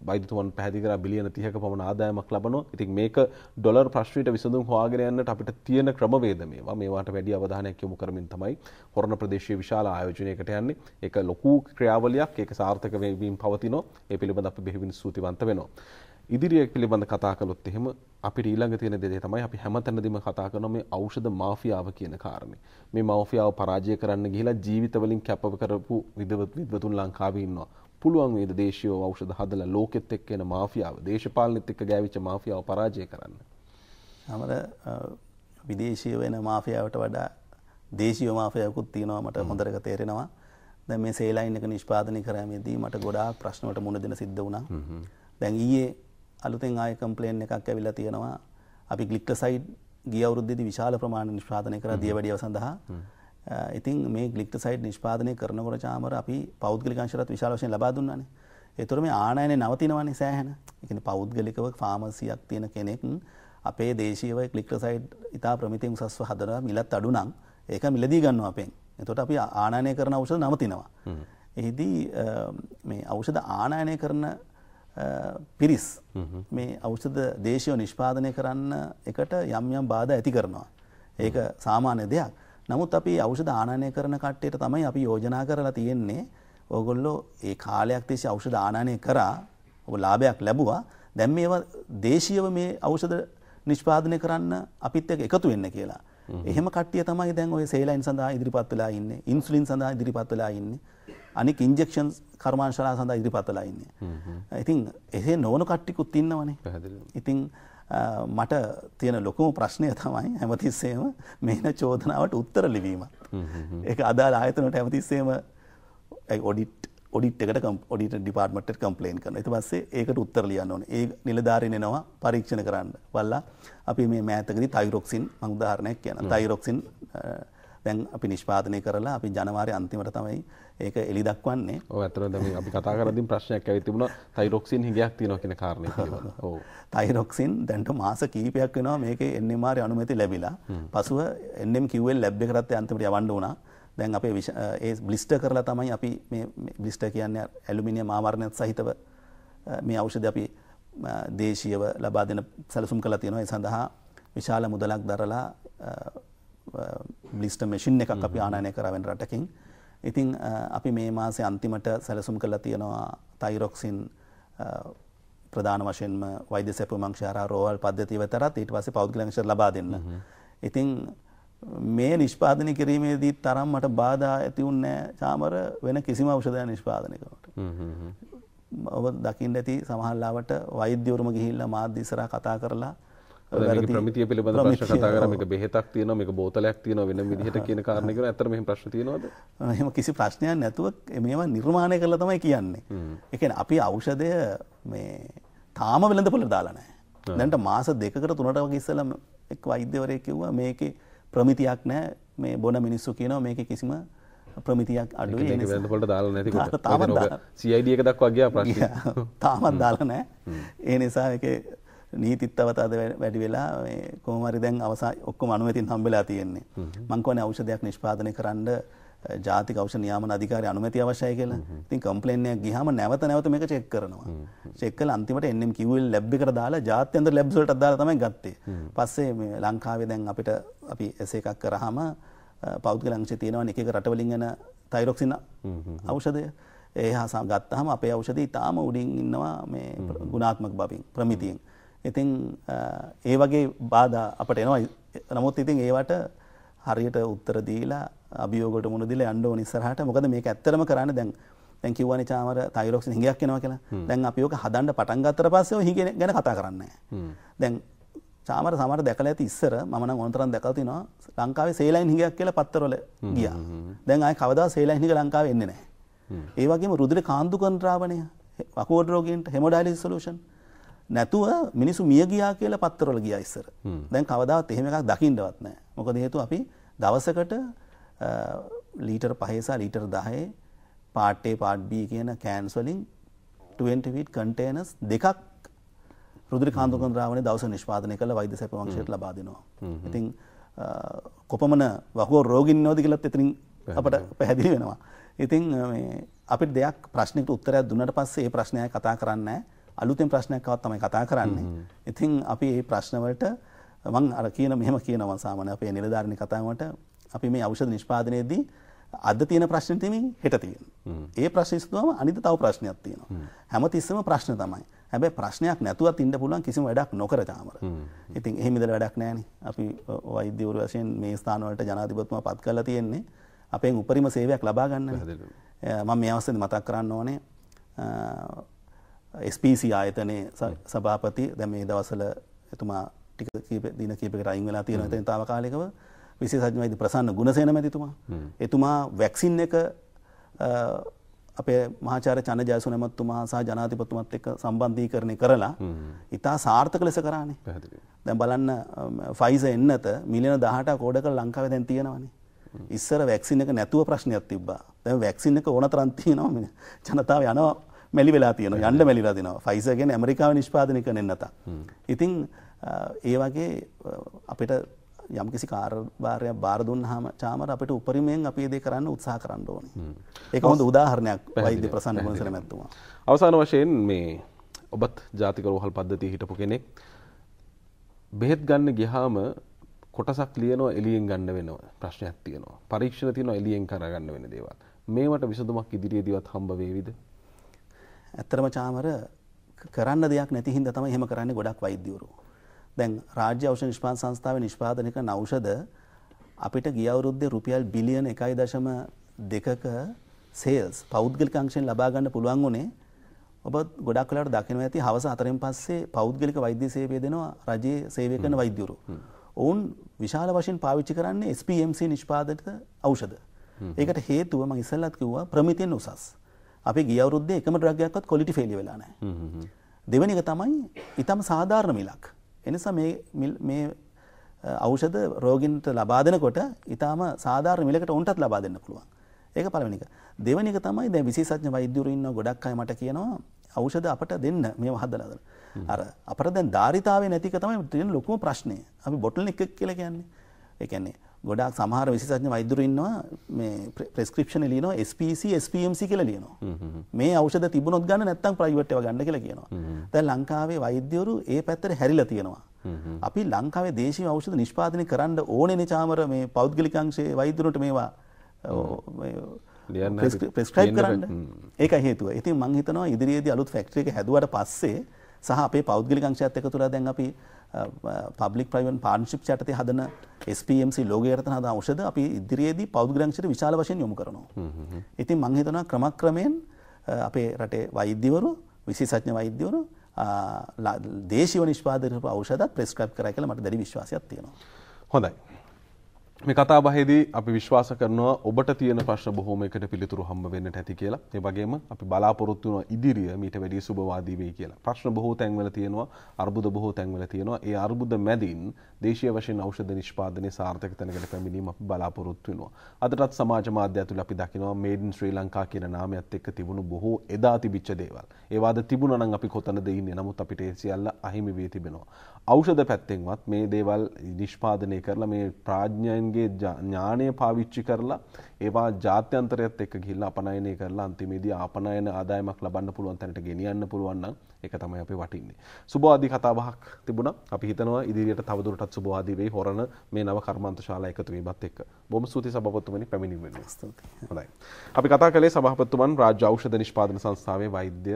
වෛද්‍යතුමන් පැහැදිලි කරා බිලියන 30ක පමණ ආදායමක් ලබනවා. ඉතින් මේක ඩොලර් ප්‍රශ්නයට විසඳුම් හොයාගෙන යන්නට අපිට තියෙන ක්‍රමවේද මේවා. මේවාට වැඩි අවධානයක් යොමු කරමින් තමයි හොරණ ප්‍රදේශයේ විශාල ආයෝජනයකට යන්නේ. ඒක ලොකු ක්‍රියාවලියක්. ඒක සාර්ථක වෙමින් පවතිනවා. ඒ පිළිබඳ අපි බෙහෙවින් සූතිවන්ත වෙනවා. ඉදිරිය පිළිබඳ කතා කළොත් එහෙම අපිට ඊළඟ තියෙන දේ තමයි අපි හැමතැනදීම කතා කරන මේ ඖෂධ මාෆියාව කියන කාරණේ. මේ මාෆියාව පරාජය කරන්න ගිහිලා ජීවිත වලින් කැප කරපු විද්වතුන් ලංකාවේ ඉන්නවා. පුළුවන් වේද දේශීය ඖෂධ හදලා ලෝකෙත් එක්ක එන මාෆියාව, දේශපාලනෙත් එක්ක ගෑවිච්ච මාෆියාව පරාජය කරන්න? අපර විදේශීය වෙන මාෆියාවට වඩා දේශීය මාෆියාවකුත් තියෙනවා මට හොඳට තේරෙනවා. දැන් මේ සේලයින් එක නිෂ්පාදනය කරාමේදී මට ගොඩාක් ප්‍රශ්න වලට මුහුණ දෙන්න සිද්ධ වුණා. දැන් ඊයේ අලුතෙන් ආයෙ කම්ප්ලේන් එකක් ඇවිල්ලා තියෙනවා. අපි ග්ලික්ටසයිඩ් ගිය අවුරුද්දේදී විශාල ප්‍රමාණයක් නිෂ්පාදනය කරා දියවැඩියව සඳහා. ඉතින් මේ ග්ලික්ටසයිඩ් නිෂ්පාදනය කරනකොට චාමර අපි පෞද්ගලික අංශරත් විශාල වශයෙන් ලබා දුන්නානේ. ඒතර මේ ආනයනය නවතිනවනේ සෑහෙන. ඒ කියන්නේ පෞද්ගලිකව ෆාමසියක් තියෙන කෙනෙක් අපේ දේශීයව ග්ලික්ටසයිඩ් ඉතා ප්‍රමිතිය උසස්ව හදනවා. මිලත් අඩු නම් ඒක මිලදී ගන්නවා අපෙන්. එතකොට අපි ආනයනය කරන ඖෂධ නවතිනවා. එහිදී මේ ඖෂධ ආනයනය කරන පිරිස් මේ ඖෂධ දේශීය නිෂ්පාදනය කරන්න එකට යම් යම් බාධා ඇති කරනවා. ඒක සාමාන්‍ය දෙයක්. නමුත් අපි ඖෂධ ආනයනය කරන කට්ටියට තමයි අපි යෝජනා කරලා තියෙන්නේ. ඕගොල්ලෝ ඒ කාලයක් තිස්සේ ඖෂධ ආනයනය කරා, ඔබ ලාභයක් ලැබුවා. දැන් මේවා දේශීයව මේ ඖෂධ නිෂ්පාදනය කරන්න අපිත් එක්ක එකතු වෙන්න කියලා. එහෙම කට්ටිය තමයි දැන් ওই සේලයින් සඳහා ඉදිරිපත් වෙලා ඉන්නේ. ඉන්සුලින් සඳහා ඉදිරිපත් වෙලා ඉන්නේ. අනික ඉන්ජෙක්ෂන්ස් කර්මාන්ශාලා සඳහා ඉදිරිපත්ලා ඉන්නේ. ඉතින් එසේ නොවන කට්ටියකුත් ඉන්නවනේ. ඉතින් මට තියෙන ලොකුම ප්‍රශ්නය තමයි හැමතිස්සෙම මේන චෝදනාවට උත්තර ලිවීමත්. ඒක අදාළ ආයතනවලට හැමතිස්සෙම ඔඩිට් එකට ඔඩිට් ඩිපාර්ට්මන්ට් එකට කම්ප්ලේන් කරනවා. ඊට පස්සේ ඒකට උත්තර ලියන්න ඕනේ. ඒ නිලධාරීන් එනවා පරීක්ෂණ කරන්න. බලලා අපි මේ මෑතකදී තයිරොක්සින් මම උදාහරණයක් කියනවා. තයිරොක්සින් දැන් අපි නිෂ්පාදනය කරලා අපි ජනවාරි අන්තිමට තමයි ඒක එළි දක්වන්නේ. ඔව් අතන දැන් අපි කතා කරද්දී ප්‍රශ්නයක් ඇවිත් තිබුණා තයිරොක්සින් හිඟයක් තියෙනවා කියන කාරණේ පිළිබඳව. ඔව්. තයිරොක්සින් දැන්ට මාස කීපයක් වෙනවා මේකේ NMR අනුමැතිය ලැබිලා. පසුව NMQL ලැබ් එකටත් අන්තිමට යවන්න වුණා. දැන් අපේ ඒ බ්ලිස්ටර් කරලා තමයි අපි මේ බ්ලිස්ටර් කියන්නේ ඇලුමිනියම් ආවරණයත් සහිතව මේ ඖෂධය අපි දේශීයව ලබා දෙන සැලසුම් කරලා තියෙනවා. ඒ සඳහා විශාල මුදලක් දරලා බ්ලිස්ටර් මැෂින් එකක් අපි ආනයනය කරවෙන රටකින්. ඉතින් අපි මේ මාසේ අන්තිමට සැලසුම් කරලා තියෙනවා තයිරොක්සින් ප්‍රධාන වශයෙන්ම වෛද්‍ය සැපමංශය හරහා රෝහල් පද්ධතිය වෙතට ඊට පස්සේ පෞද්ගලික ලබා දෙන්න. ඉතින් මේ නිෂ්පාදනය කිරීමේදී තරම් මට බාධා ඇති වුණේ චාමර වෙන කිසිම ඖෂධයක් නිෂ්පාදනය කරනකොට. ඔබ දකින්න ඇති සමහර ලාවට වෛද්‍යවරුම ගිහිල්ලා මාධ්‍ය ඉස්සරහා කතා කරලා ප්‍රමිතිය පිළිබඳ ප්‍රශ්න කතා කරා. මේක බෙහෙතක් තියෙනවා, මේක බෝතලයක් තියෙනවා වෙන විදිහට කියන කාරණේ කරා. ඇත්තට මෙහෙම ප්‍රශ්න තියෙනවද? එහෙම කිසි ප්‍රශ්නයක් නැතුව මේවා නිර්මාණය කරලා තමයි කියන්නේ. ඒ කියන්නේ අපි ඖෂධය මේ තාම වෙළඳපොළට දාලා නැහැ. දැන්ට මාස 2කට 3කට වගේ ඉස්සෙල්ලා එක් වෛද්‍යවරයෙක් කිව්වා මේකේ ප්‍රමිතියක් නැහැ. මේ බොන මිනිස්සු කියනවා මේකේ කිසිම ප්‍රමිතියක් අඩුයි. ඒක වෙළඳපොළට දාලා නැති කොට. තාම CID එක දක්වා ගියා ප්‍රශ්නේ. තාමත් දාලා නැහැ. ඒ නිසා ඒකේ නීතිත්තවතාද වැඩි වෙලා කොහොම හරි දැන් අවසාන ඔක්කොම අනුමැතින් හම්බෙලා තියෙන්නේ. මං කියන්නේ ඖෂධයක් නිෂ්පාදනය කරන්න ජාතික ඖෂධ නියාමන අධිකාරිය අනුමැතිය අවශ්‍යයි කියලා. ඉතින් කම්ප්ලේන් එකක් ගියාම නැවත මේක චෙක් කරනවා. චෙක් කරලා අන්තිමට NMQL ලැබ් එකට දාලා ජාත්‍යන්තර ලැබ්ස් වලටත් දාලා තමයි ගත්තේ. පස්සේ මේ ලංකාවේ දැන් අපිට අපි එසේ එකක් කරාම පෞද්ගලික අංශය තියෙනවනේ එක එක රටවලින් යන තයිරොක්සින් ඖෂධය. ඒ හා ගත්තාම අපේ ඖෂධය ඊටාම උඩින් ඉන්නවා මේ ගුණාත්මක බවින් ප්‍රමිතියෙන්. ඉතින් ඒ වගේ බාධා අපට එනවා. නමුත් ඉතින් ඒවට හරියට උත්තර දීලා අභියෝගවලට මුහුණ දීලා යන්න ඕන ඉස්සරහට. මොකද මේක ඇත්තටම කරන්නේ දැන් කියවනේ චාමර තයිරොක්සින් හිඟයක් එනවා කියලා. දැන් අපි ඔක හදන්න පටන් ගත්තට පස්සේ ඔය හිඟ ගැන කතා කරන්නේ නැහැ. දැන් චාමර සමහර දැකලා ඇති ඉස්සර මම නම් ඕනතරම් දැකලා තිනවා ලංකාවේ සේලයින් හිඟයක් කියලා පත්තරවල ගියා. දැන් ආයේ කවදා සේලයින් හිඟ ලංකාවේ එන්නේ නැහැ. ඒ වගේම රුධිර කාන්දු කන්ද්‍රාවණය වකුගඩු රෝගීන්ට හෙමොඩයලිසිස් සොලියුෂන් නැතුව මිනිස්සු මිය ගියා කියලා පත්තරවල ගියා ඉස්සර. දැන් කවදාවත් එහෙම එකක් දකින්නවත් නැහැ. මොකද හේතුව අපි දවසකට ලීටර් 5 සහ litre 10 part A part B කියන කෑන්ස් වලින් 20 feet containers දෙකක් රුධිර කාන්දු කන්ද්‍රාවනේ දවස නිෂ්පාදනය කරලා වෛද්‍ය සැප වංශයට ලබා දෙනවා. ඉතින් කොපමණ වකුගඩු රෝගීන් ඉන්නවද කියලාත් එතනින් අපට පැහැදිලි වෙනවා. ඉතින් මේ අපිට දෙයක් ප්‍රශ්නෙකට උත්තරයක් දුන්නාට පස්සේ ඒ ප්‍රශ්නය කතා කරන්නේ නැහැ. අලුතෙන් ප්‍රශ්නයක් ආවත් තමයි කතා කරන්නේ. ඉතින් අපි මේ ප්‍රශ්න වලට මම අර කියන මෙහෙම කියනවා සාමාන්‍ය අපේ නිලධාරිනේ කතාවට අපි මේ ඖෂධ නිෂ්පාදනයේදී අද තියෙන ප්‍රශ්න තෙමින් හෙට තියෙන. ඒ ප්‍රශ්න ඉස්සුවාම අනිත් තව ප්‍රශ්නයක් තියෙනවා. හැමතිස්සෙම ප්‍රශ්න තමයි. හැබැයි ප්‍රශ්නයක් නැතුවත් ඉන්න පුළුවන් කිසිම වැඩක් නොකර තාමර. ඉතින් එහෙම ඉඳලා වැඩක් නැහැනේ. අපි වෛද්‍යවරු වශයෙන් මේ ස්ථාන වලට ජනාධිපතිතුමා පත් කරලා තියෙන්නේ. අපෙන් උපරිම සේවයක් ලබා ගන්නනේ. මම මේ අවස්ථාවේ මතක් කරන්න ඕනේ SPC ආයතනයේ සභාපති දැන් මේ දවස්වල එතුමා ටික දින කීපයකට අයින් වෙලා තියෙනවා. එතන තාවකාලිකව විශේෂඥ වෛද්‍ය ප්‍රසන්න ගුණසේන මැතිතුමා. එතුමා වැක්සින් එක අපේ මහාචාර්ය චන්න ජයසූරිය මැතිතුමා සහ ජනාධිපතිතුමාත් එක්ක සම්බන්ධීකරණය කරලා ඉතා සාර්ථක ලෙස කරානේ. දැන් බලන්න ෆයිසර් එන්නත මිලියන 18ක් ඕඩර් කරලා ලංකාවේ දැන් තියෙනවානේ. ඉස්සර වැක්සින් එක නැතුව ප්‍රශ්නයක් තිබ්බා. දැන් වැක්සින් එක ඕනතරම් තියෙනවා. ජනතාව යනවා මැලි වෙලා තියෙනවා. යන්න මැලිලා දෙනවා. ෆයිසර් කියන්නේ ඇමරිකාවේ නිෂ්පාදනය කරන නැත. ඉතින් ඒ වගේ අපිට යම්කිසි කාර්යභාරයක් බාර දුන්නාම චාමර අපිට උපරිමයෙන් අපි ඒක කරන්න උත්සාහ කරන්න ඕනේ. ඒක හොඳ උදාහරණයක් වෛද්‍ය ප්‍රසන්න මොනසර මැතිතුමා. අවසාන වශයෙන් මේ ඔබත් ජාතික රෝහල් පද්ධතිය හිටපු කෙනෙක් බෙහෙත් ගන්න ගියාම කොටසක් ලියනවා එළියෙන් ගන්න වෙනවා. ප්‍රශ්නයක් තියෙනවා. පරීක්ෂණ තියෙනවා එළියෙන් කරගන්න වෙන දේවල්. මේවට විසඳුමක් ඉදිරියේදීවත් හම්බ වේවිද? ඇත්තරම චාමර කරන්න දෙයක් නැති හින්දා තමයි එහෙම කරන්නේ ගොඩක් වෛද්‍යවරු. දැන් රාජ්‍ය ඖෂධ නිෂ්පාදන සංස්ථාවේ නිෂ්පාදනය කරන ඖෂධ අපිට ගිය අවුරුද්දේ රුපියල් බිලියන 1.2ක සේල්ස් පෞද්ගලික අංශයෙන් ලබා ගන්න පුළුවන් උනේ ඔබ ගොඩක් වෙලාවට දකිනවා ඇති හවස 4න් පස්සේ පෞද්ගලික වෛද්‍ය සේවය දෙනවා රජයේ සේවය කරන වෛද්‍යවරු. ඔවුන් විශාල වශයෙන් පාවිච්චි කරන්නේ SPMC නිෂ්පාදිත ඖෂධ. ඒකට හේතුව මම ඉස්සෙල්ලත් කිව්වා ප්‍රමිතියෙන් උසස්. අපි ගිය අවුරුද්දේ එකම ඩ්‍රග් එකක්වත් ක්වොලිටි ෆේලිය වෙලා නැහැ. දෙවෙනි එක තමයි ඊටම සාධාරණ මිලක්. එනිසා මේ ඖෂධ රෝගීන්ට ලබා දෙනකොට ඊටම සාධාරණ මිලකට උන්ටත් ලබා දෙන්න පුළුවන්. ඒක පළවෙනි එක. දෙවෙනි එක තමයි දැන් විශේෂඥ වෛද්‍යවරු ඉන්නවා ගොඩක් අය මට කියනවා ඖෂධ අපට දෙන්න මේව හදලා හදලා. අර අපට දැන් ධාරිතාවේ නැති එක තමයි තියෙන ලොකුම ප්‍රශ්නේ. අපි බොටල් නෙක් කියලා කියන්නේ. ඒ කියන්නේ ගොඩාක් සමහර විශේෂඥ වෛද්‍යවරු ඉන්නවා මේ ප්‍රෙස්ක්‍රිප්ෂන් ලියනවා SPC SPMC කියලා ලියනවා. මේ ඖෂධ තිබුණොත් ගන්න නැත්නම් ප්‍රයිවට් ඒවා ගන්න කියලා කියනවා. දැන් ලංකාවේ වෛද්‍යවරු ඒ පැත්තට හැරිලා තියෙනවා. අපි ලංකාවේ දේශීය ඖෂධ නිෂ්පාදනය කරන්න ඕනේනේ චාමර මේ පෞද්ගලික අංශයේ වෛද්‍යරුන්ට මේවා ප්‍රෙස්ක්‍රයිබ් කරන්න. ඒකයි හේතුව. ඉතින් මම හිතනවා ඉදිරියේදී අලුත් ෆැක්ටරි එක හැදුවට පස්සේ සහ අපේ පෞද්ගලික අංශයත් එකතුලා දැන් අපි පබ්ලික් ප්‍රයිවට් පාර්ට්නර්ෂිප්ස් යටතේ හදන SPMC ලෝගෝයට හදන ඖෂධ අපි ඉදිරියේදී පෞද්ගලික අංශයට විශාල වශයෙන් යොමු කරනවා. ඉතින් මම හිතනවා ක්‍රමක්‍රමයෙන් අපේ රටේ වෛද්‍යවරු විශේෂඥ වෛද්‍යවරු දේශීය නිෂ්පාදනය ඖෂධත් ප්‍රෙස්ක්‍රයිබ් කරයි කියලා මට දැඩි විශ්වාසයක් තියෙනවා. හොඳයි. මේ කතා බහේදී අපි විශ්වාස කරනවා ඔබට තියෙන ප්‍රශ්න බොහෝමයකට පිළිතුරු හම්බ වෙන්නට ඇති කියලා. ඒ වගේම අපි බලාපොරොත්තු වෙනවා ඉදිරිය මීට වැඩි සුබවාදී වෙයි කියලා. ප්‍රශ්න බොහෝ තැන්වල තියෙනවා, අර්බුද බොහෝ තැන්වල තියෙනවා. ඒ අර්බුද මැදින් දේශීය වශයෙන් ඖෂධ නිෂ්පාදනයේ සාර්ථක තැනකට පැමිණීම අපි බලාපොරොත්තු වෙනවා. අදටත් සමාජ මාධ්‍ය ඇතුළේ අපි දකිනවා මේඩ් ඉන් ශ්‍රී ලංකා කියන නාමයත් එක්ක තිබුණු බොහෝ එදා තිබිච්ච දේවල්. ඒවාද තිබුණා නම් අපි කොතනද ඉන්නේ? නමුත් අපිට ඒ සියල්ල අහිමි වී තිබෙනවා. ඖෂධ පැත්තෙන්වත් මේ දේවල් නිෂ්පාදනය කරලා මේ ප්‍රඥයන්ගේ ඥාණය පාවිච්චි කරලා ඒවා ජාත්‍යන්තරයත් එක්ක ගිහිල්ලා අපනයනය කරලා අන්තිමේදී ආපනයන ආදායමක් ලබන්න පුළුවන් තැනට ගෙනියන්න පුළුවන් නම් ඒක තමයි අපි වටින්නේ. සුබවාදී කතාබහක් තිබුණා. අපි හිතනවා ඉදිරියට තවදුරටත් සුබවාදී වෙයි හොරණ මේ නව කර්මාන්ත ශාලා එකතු වීමත් එක්ක. බොහොම ස්තුතියි සභාපතිතුමනි පැමිණීම වෙනුවෙන්. ස්තුතියි. හොඳයි. අපි කතා කළේ සභාපතිතුමන් රාජ්‍ය ඖෂධ නිෂ්පාදන සංස්ථාවේ වෛද්‍ය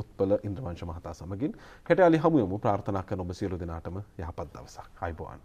උත්පල ඉන්ද්‍රවංශ මහතා සමගින්. හෙට අලි හමු යමු. ප්‍රාර්ථනා කරන ඔබ සියලු දෙනාටම යහපත් දවසක්. ආයුබෝවන්.